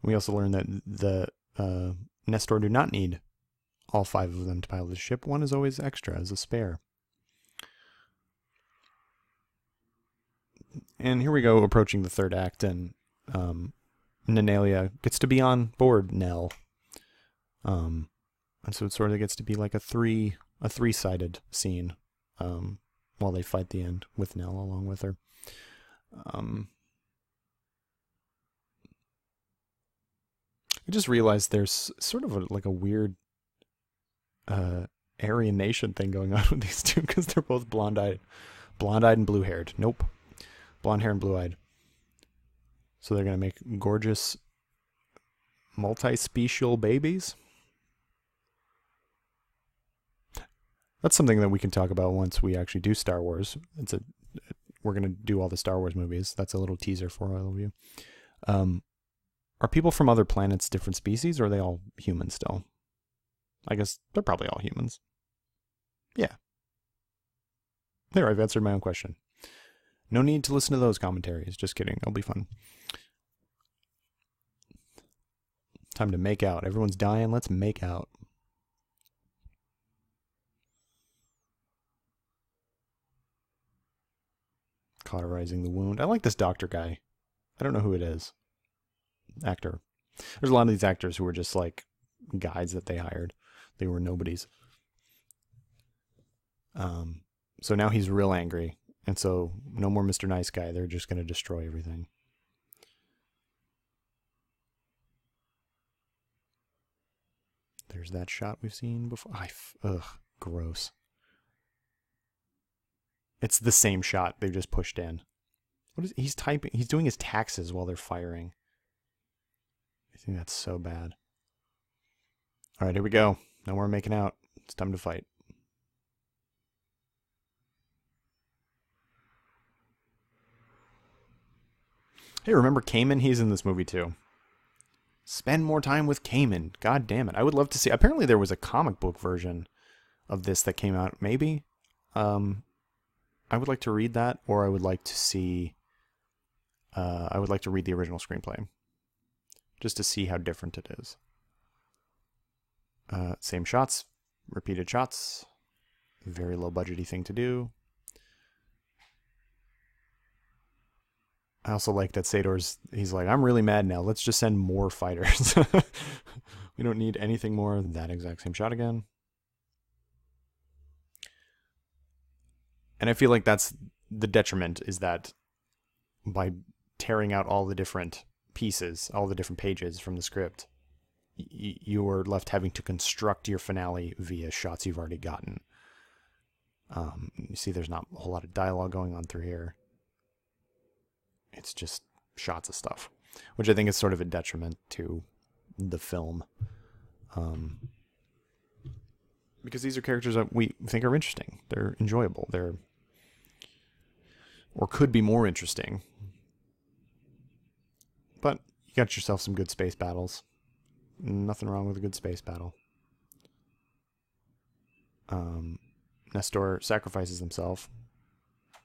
We also learned that the... Uh, Nestor do not need all five of them to pilot the ship. One is always extra as a spare. And here we go, approaching the third act, and um, Nenelia gets to be on board Nell. Um, and so it sort of gets to be like a three a three-sided scene um, while they fight the end with Nell along with her. Um... I just realized there's sort of a, like a weird uh, Aryan Nation thing going on with these two, because they're both blonde-eyed. Blonde-eyed and blue-haired. Nope. Blonde hair and blue-eyed. So they're going to make gorgeous multi-special babies. That's something that we can talk about once we actually do Star Wars. It's a we're going to do all the Star Wars movies. That's a little teaser for all of you. Um, are people from other planets different species, or are they all human still? I guess they're probably all humans. Yeah. There, I've answered my own question. No need to listen to those commentaries. Just kidding. It'll be fun. Time to make out. Everyone's dying. Let's make out. Cauterizing the wound. I like this doctor guy. I don't know who it is. Actor. There's a lot of these actors who were just like guys that they hired. They were nobodies. Um, so now he's real angry. And so no more Mister Nice Guy. They're just going to destroy everything. There's that shot we've seen before. I f Ugh, gross. It's the same shot they've just pushed in. What is he's typing? He's doing his taxes while they're firing. I think that's so bad. All right, here we go. Now we're making out. It's time to fight. Hey, remember Kamen? He's in this movie too. Spend more time with Kamen. God damn it. I would love to see. Apparently there was a comic book version of this that came out. Maybe. Um, I would like to read that, or I would like to see. Uh, I would like to read the original screenplay. Just to see how different it is. Uh, same shots. Repeated shots. Very low budgety thing to do. I also like that Sador's, he's like, I'm really mad now. Let's just send more fighters. We don't need anything more. That exact same shot again. And I feel like that's the detriment, is that by tearing out all the different pieces, all the different pages from the script, y you are left having to construct your finale via shots you've already gotten. Um, you see there's not a whole lot of dialogue going on through here. It's just shots of stuff, which I think is sort of a detriment to the film. Um, because these are characters that we think are interesting. They're enjoyable. They're, or could be more interesting. But you got yourself some good space battles. Nothing wrong with a good space battle. Um, Nestor sacrifices himself.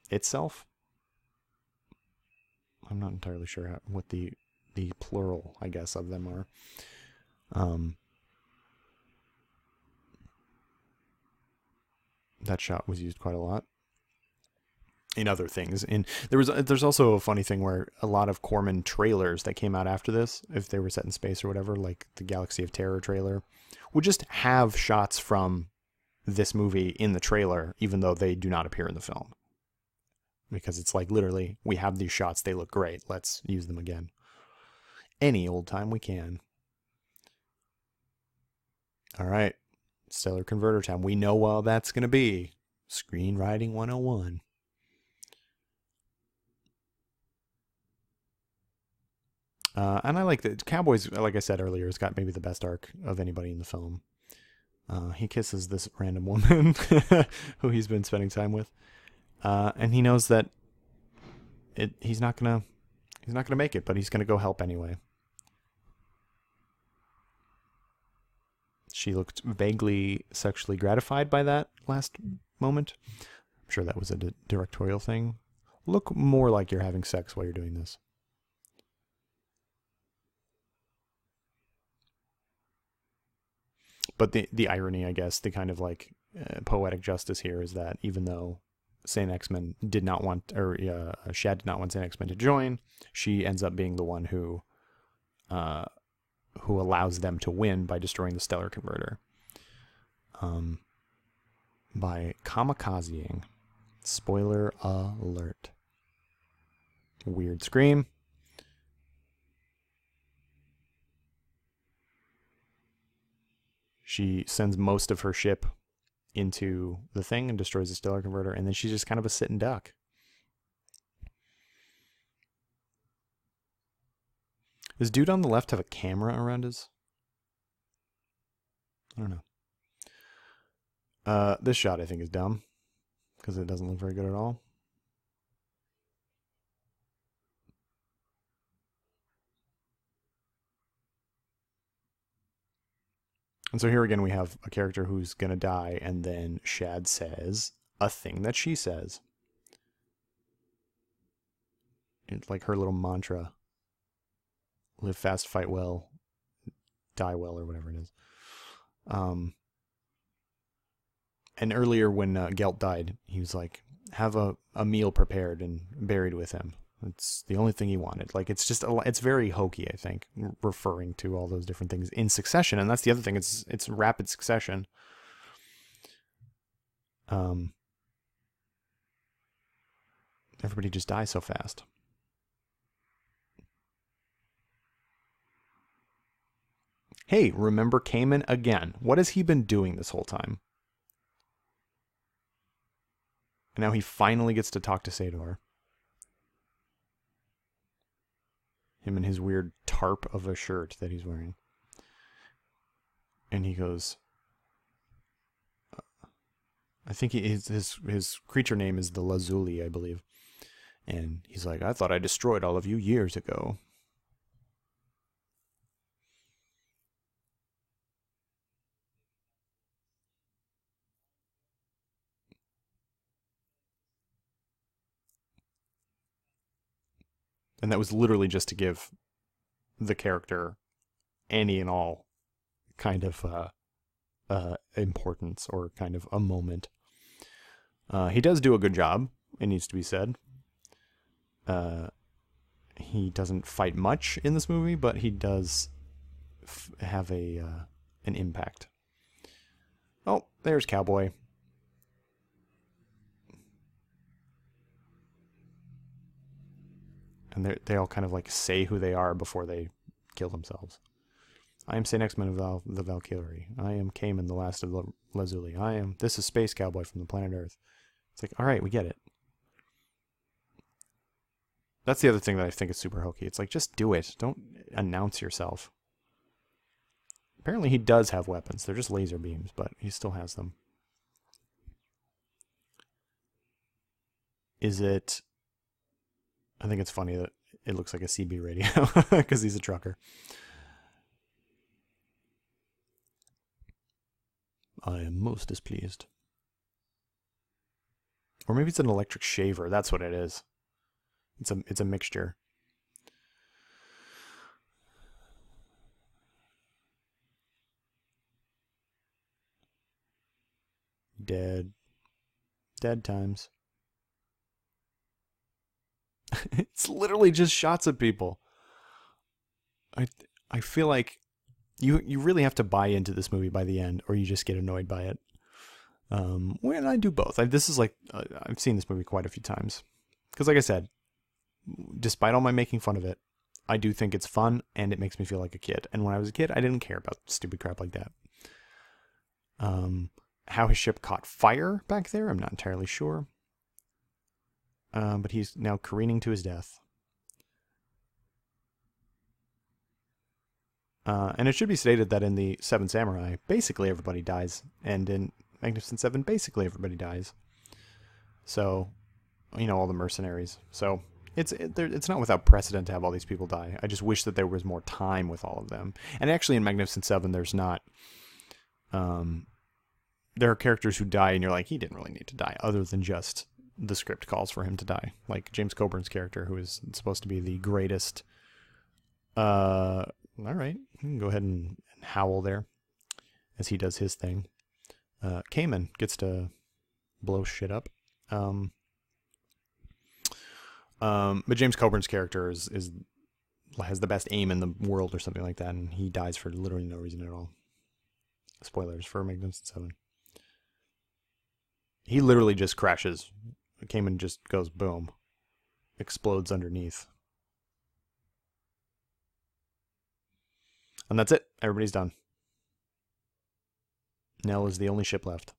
Itself? I'm not entirely sure how, what the the plural, I guess, of them are. Um, that shot was used quite a lot in other things. And there was there's also a funny thing where a lot of Corman trailers that came out after this, if they were set in space or whatever, like the Galaxy of Terror trailer, would just have shots from this movie in the trailer, even though they do not appear in the film. Because it's like, literally, we have these shots, they look great, let's use them again. Any old time we can. Alright, Stellar Converter time. We know what that's going to be. Screenwriting one oh one. Uh, and I like that Cowboys, like I said earlier, has got maybe the best arc of anybody in the film. Uh, he kisses this random woman who he's been spending time with. Uh, and he knows that it he's not gonna he's not gonna make it, but he's gonna go help anyway. She looked vaguely sexually gratified by that last moment. I'm sure that was a di- directorial thing. Look more like you're having sex while you're doing this. But the the irony, I guess, the kind of like uh, poetic justice here is that even though Saint X-Men did not want, or uh, Shad did not want Saint X-Men to join, she ends up being the one who uh, who allows them to win by destroying the Stellar Converter. Um, by kamikazing. Spoiler alert. Weird scream. She sends most of her ship into the thing and destroys the stellar converter, and then she's just kind of a sitting duck. Does dude on the left have a camera around his? I don't know. Uh, this shot I think is dumb because it doesn't look very good at all. And so here again we have a character who's going to die, and then Shad says a thing that she says. It's like her little mantra. Live fast, fight well, die well, or whatever it is. Um, and earlier when uh, Gelt died, he was like, have a, a meal prepared and buried with him. It's the only thing he wanted. Like, it's just, a, it's very hokey, I think, referring to all those different things in succession. And that's the other thing. It's, it's rapid succession. Um, everybody just dies so fast. Hey, remember Kamen again. What has he been doing this whole time? And now he finally gets to talk to Sador. Him and his weird tarp of a shirt that he's wearing. And he goes, uh, I think he, his, his his creature name is the Lazuli, I believe. And he's like, I thought I destroyed all of you years ago. And that was literally just to give the character any and all kind of uh, uh, importance or kind of a moment. Uh, he does do a good job, it needs to be said. Uh, he doesn't fight much in this movie, but he does f have a uh, an impact. Oh, there's Cowboy. And they all kind of like say who they are before they kill themselves. I am Saint X-Men of Val the Valkyrie. I am Kamen, the last of the Lazuli. I am, this is Space Cowboy from the planet Earth. It's like, all right, we get it. That's the other thing that I think is super hokey. It's like, just do it. Don't announce yourself. Apparently he does have weapons. They're just laser beams, but he still has them. Is it... I think it's funny that it looks like a C B radio because he's a trucker. I am most displeased. Or maybe it's an electric shaver. That's what it is. It's a it's a mixture. Dead. Dead times. It's literally just shots of people. I I feel like you you really have to buy into this movie by the end, or you just get annoyed by it. Um, well, I do both. I, this is like uh, I've seen this movie quite a few times because, like I said, despite all my making fun of it, I do think it's fun and it makes me feel like a kid. And when I was a kid, I didn't care about stupid crap like that. Um, how his ship caught fire back there, I'm not entirely sure. Um, but he's now careening to his death. Uh, and it should be stated that in the Seven Samurai, basically everybody dies. And in Magnificent Seven, basically everybody dies. So, you know, all the mercenaries. So, it's it, it's not without precedent to have all these people die. I just wish that there was more time with all of them. And actually in Magnificent Seven, there's not... Um, there are characters who die and you're like, he didn't really need to die, other than just... the script calls for him to die, like James Coburn's character, who is supposed to be the greatest. Uh, all right, you can go ahead and, and howl there as he does his thing. Uh, Kamen gets to blow shit up. Um, um, but James Coburn's character is, is has the best aim in the world or something like that, and he dies for literally no reason at all. Spoilers for Magnificent Seven. He literally just crashes. Kamen just goes boom, explodes underneath, and that's it. Everybody's done. Nell is the only ship left.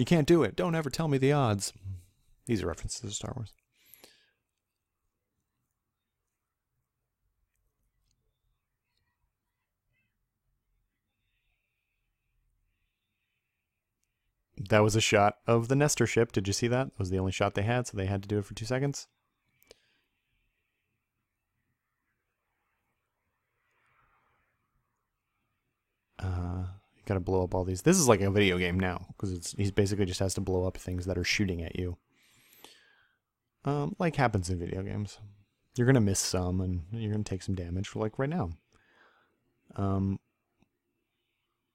You can't do it. Don't ever tell me the odds. These are references to Star Wars. That was a shot of the Nestor ship. Did you see that? That was the only shot they had, so they had to do it for two seconds. Uh, you gotta blow up all these. This is like a video game now, because it's he basically just has to blow up things that are shooting at you. Um, like happens in video games. You're gonna miss some, and you're gonna take some damage, for like right now. Um,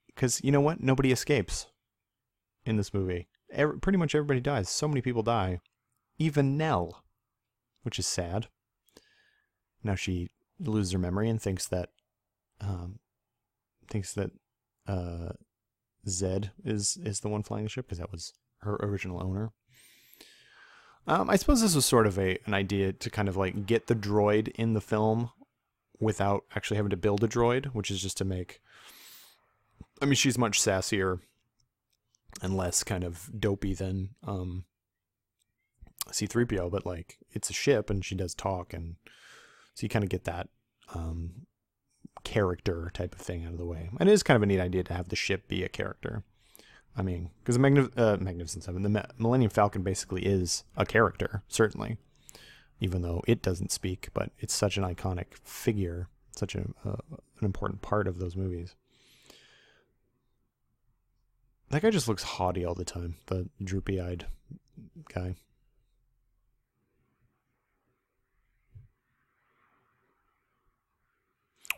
because you know what? Nobody escapes in this movie. Every, pretty much everybody dies. So many people die. Even Nell, which is sad. Now she loses her memory and thinks that, um, thinks that, uh, Zed is, is the one flying the ship, because that was her original owner. Um, I suppose this was sort of a, an idea to kind of like get the droid in the film without actually having to build a droid, which is just to make, I mean, she's much sassier and less kind of dopey than um, C three P O, but like it's a ship and she does talk, and so you kind of get that um, character type of thing out of the way. And it is kind of a neat idea to have the ship be a character. I mean, because the Magnif uh, Magnificent Seven, the Ma Millennium Falcon basically is a character, certainly, even though it doesn't speak, but it's such an iconic figure, such a, uh, an important part of those movies. That guy just looks haughty all the time, the droopy-eyed guy.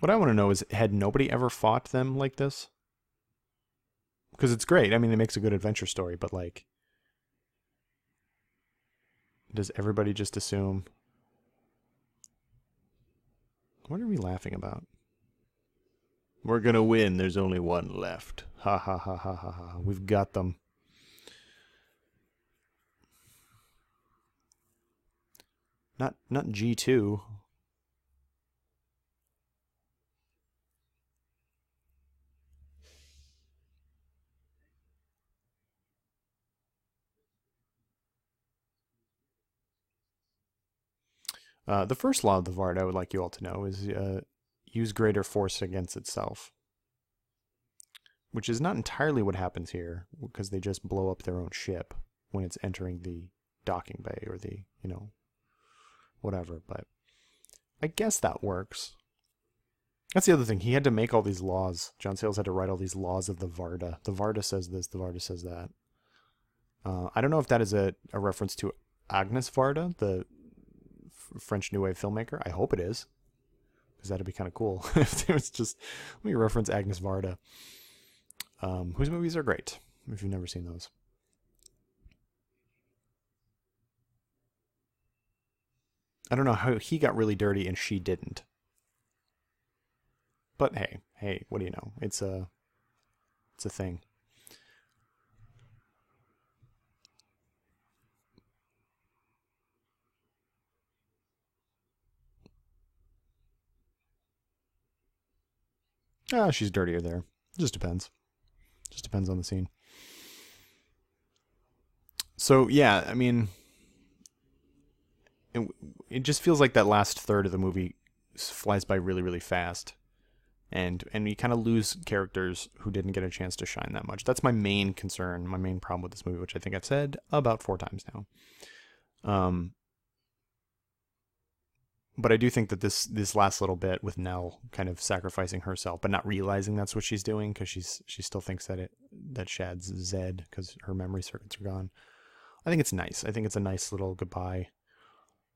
What I want to know is, had nobody ever fought them like this? Because it's great. I mean, it makes a good adventure story, but, like, does everybody just assume? What are we laughing about? We're gonna win. There's only one left. Ha ha ha ha ha ha. We've got them. Not not G two. Uh, the first law of the Vard I would like you all to know is, uh, use greater force against itself. Which is not entirely what happens here, because they just blow up their own ship when it's entering the docking bay or the, you know, whatever. But I guess that works. That's the other thing. He had to make all these laws. John Sayles had to write all these laws of the Varda. The Varda says this, the Varda says that. Uh, I don't know if that is a, a reference to Agnes Varda, the f French New Wave filmmaker. I hope it is. Because that'd be kind of cool if it was just, let me reference Agnes Varda, um, whose movies are great, if you've never seen those. I don't know how he got really dirty and she didn't. But hey, hey, what do you know? It's a, it's a thing. Ah, she's dirtier there. Just depends. Just depends on the scene. So, yeah, I mean, it, it just feels like that last third of the movie flies by really, really fast. And and you kind of lose characters who didn't get a chance to shine that much. That's my main concern, my main problem with this movie, which I think I've said about four times now. Um, But I do think that this this last little bit with Nell kind of sacrificing herself, but not realizing that's what she's doing, because she's she still thinks that it that Shad's Zed, because her memory circuits are gone. I think it's nice. I think it's a nice little goodbye.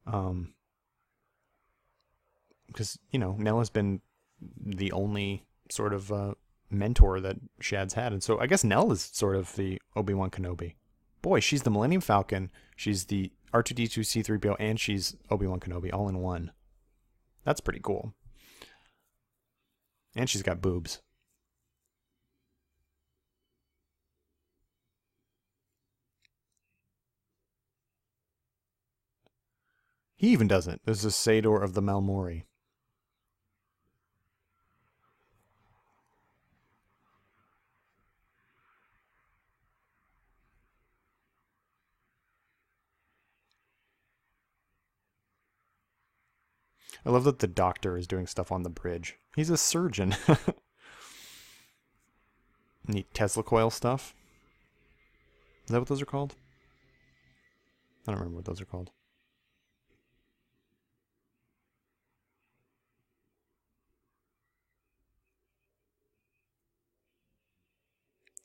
Um, because you know Nell has been the only sort of uh, mentor that Shad's had, and so I guess Nell is sort of the Obi-Wan Kenobi. Boy, she's the Millennium Falcon. She's the R two D two, C three P O, and she's Obi-Wan Kenobi all in one. That's pretty cool. And she's got boobs. He even doesn't. This is Sador of the Malmori. I love that the doctor is doing stuff on the bridge. He's a surgeon. Neat Tesla coil stuff. Is that what those are called? I don't remember what those are called.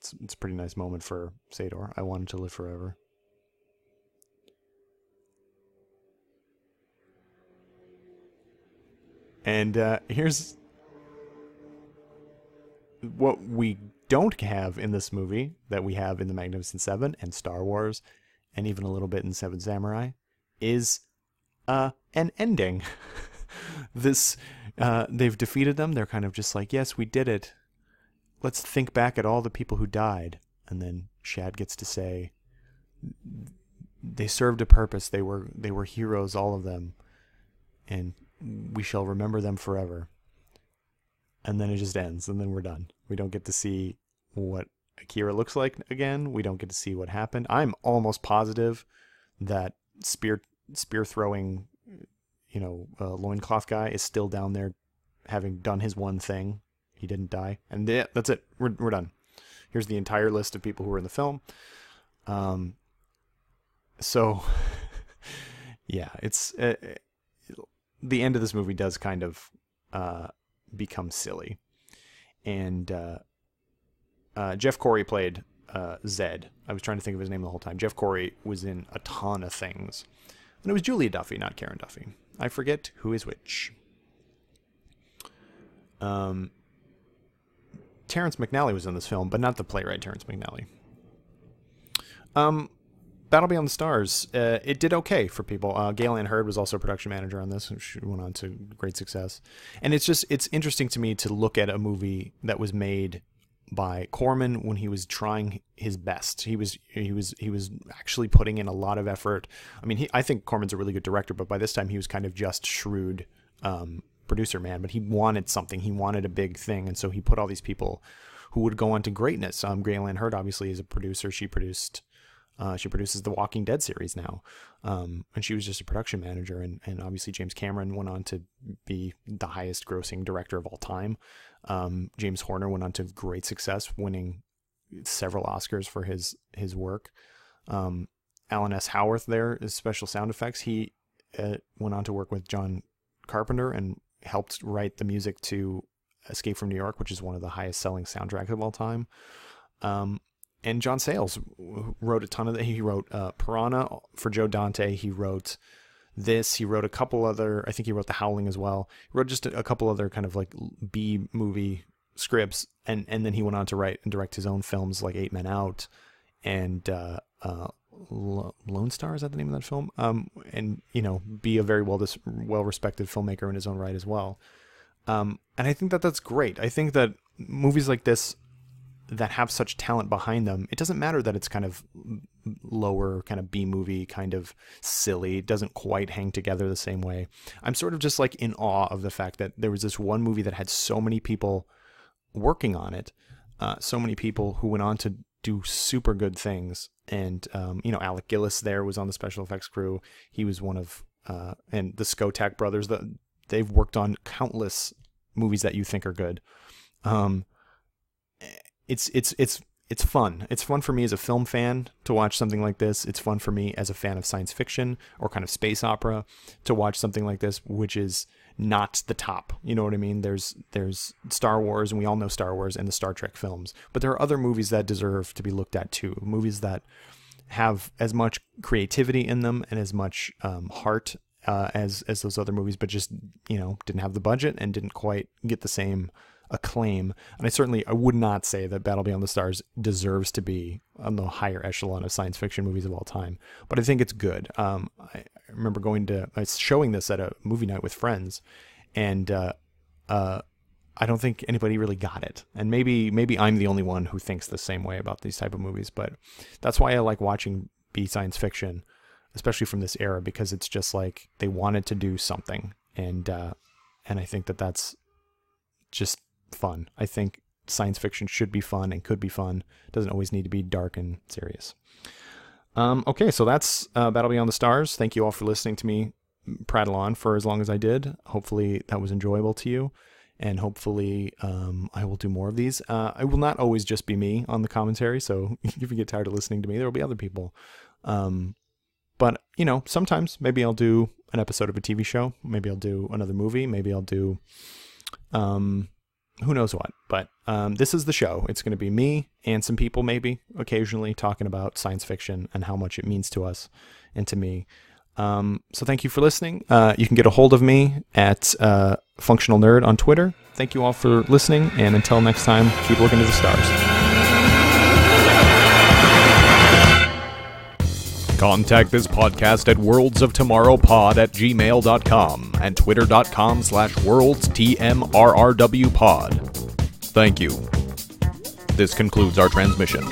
It's, it's a pretty nice moment for Sador. I wanted to live forever. And uh, here's what we don't have in this movie that we have in The Magnificent Seven and Star Wars, and even a little bit in Seven Samurai, is uh, an ending. This, uh, they've defeated them. They're kind of just like, yes, we did it. Let's think back at all the people who died. And then Shad gets to say, they served a purpose. They were they were heroes, all of them. And we shall remember them forever. And then it just ends, and then we're done. We don't get to see what Akira looks like again. We don't get to see what happened. I'm almost positive that spear spear throwing, you know, uh, loincloth guy is still down there, having done his one thing. He didn't die, and yeah, that's it. We're we're done. Here's the entire list of people who were in the film. Um. So, yeah, it's uh, the end of this movie does kind of uh become silly, and. Uh, Uh, Jeff Corey played uh, Zed. I was trying to think of his name the whole time. Jeff Corey was in a ton of things. And it was Julia Duffy, not Karen Duffy. I forget who is which. Um, Terrence McNally was in this film, but not the playwright Terrence McNally. Um, Battle Beyond the Stars. Uh, it did okay for people. Uh, Gail Ann Hurd was also a production manager on this. And she went on to great success. And it's just, it's interesting to me to look at a movie that was made by Corman when he was trying his best. He was he was he was actually putting in a lot of effort. I mean, he, I think Corman's a really good director, but by this time he was kind of just shrewd um, producer man. But he wanted something. He wanted a big thing, and so he put all these people who would go on to greatness. Um, Gail Ann Hurd obviously is a producer. She produced uh, she produces the Walking Dead series now, um, and she was just a production manager. And and obviously James Cameron went on to be the highest grossing director of all time. Um, James Horner went on to great success, winning several Oscars for his his work. Um, Alan S. Howarth there is special sound effects. He uh, went on to work with John Carpenter and helped write the music to Escape from New York, which is one of the highest selling soundtracks of all time. Um, and John Sayles wrote a ton of that. He wrote uh, Piranha for Joe Dante. He wrote... This, he wrote a couple other, I think he wrote The Howling as well. He wrote just a, a couple other kind of like B movie scripts. And, and then he went on to write and direct his own films like Eight Men Out and uh, uh, Lone Star. Is that the name of that film? Um, and, you know, be a very well, dis- well-respected filmmaker in his own right as well. Um, and I think that that's great. I think that movies like this that have such talent behind them, it doesn't matter that it's kind of lower, kind of B movie, kind of silly. It doesn't quite hang together the same way. I'm sort of just like in awe of the fact that there was this one movie that had so many people working on it. Uh, so many people who went on to do super good things. And, um, you know, Alec Gillis there was on the special effects crew. He was one of, uh, and the Skotak brothers, the, they've worked on countless movies that you think are good. Um, It's it's it's it's fun. It's fun for me as a film fan to watch something like this. It's fun for me as a fan of science fiction or kind of space opera to watch something like this, which is not the top. You know what I mean? There's there's Star Wars, and we all know Star Wars and the Star Trek films. But there are other movies that deserve to be looked at too. Movies that have as much creativity in them and as much um, heart uh, as as those other movies, but just, you know, didn't have the budget and didn't quite get the same acclaim. And I certainly I would not say that Battle Beyond the Stars deserves to be on the higher echelon of science fiction movies of all time, but I think it's good. Um, I, I remember going to I was showing this at a movie night with friends, and uh, uh, I don't think anybody really got it. And maybe maybe I'm the only one who thinks the same way about these type of movies, but that's why I like watching B science fiction, especially from this era, because it's just like they wanted to do something, and uh, and I think that that's just fun. I think science fiction should be fun and could be fun. It doesn't always need to be dark and serious. Um, okay, so that's uh, Battle Beyond the Stars. Thank you all for listening to me prattle on for as long as I did. Hopefully that was enjoyable to you, and hopefully um, I will do more of these. Uh, I will not always just be me on the commentary, so if you get tired of listening to me, there will be other people. Um, but, you know, sometimes maybe I'll do an episode of a T V show. Maybe I'll do another movie. Maybe I'll do um, who knows what. But um, this is the show. It's going to be me and some people maybe occasionally talking about science fiction and how much it means to us and to me. Um, so thank you for listening. Uh, you can get a hold of me at uh, Functional Nerd on Twitter. Thank you all for listening, and until next time, keep looking to the stars. Contact this podcast at worlds of tomorrow pod at gmail dot com and twitter dot com slash worlds T M R R W pod. Thank you. This concludes our transmission.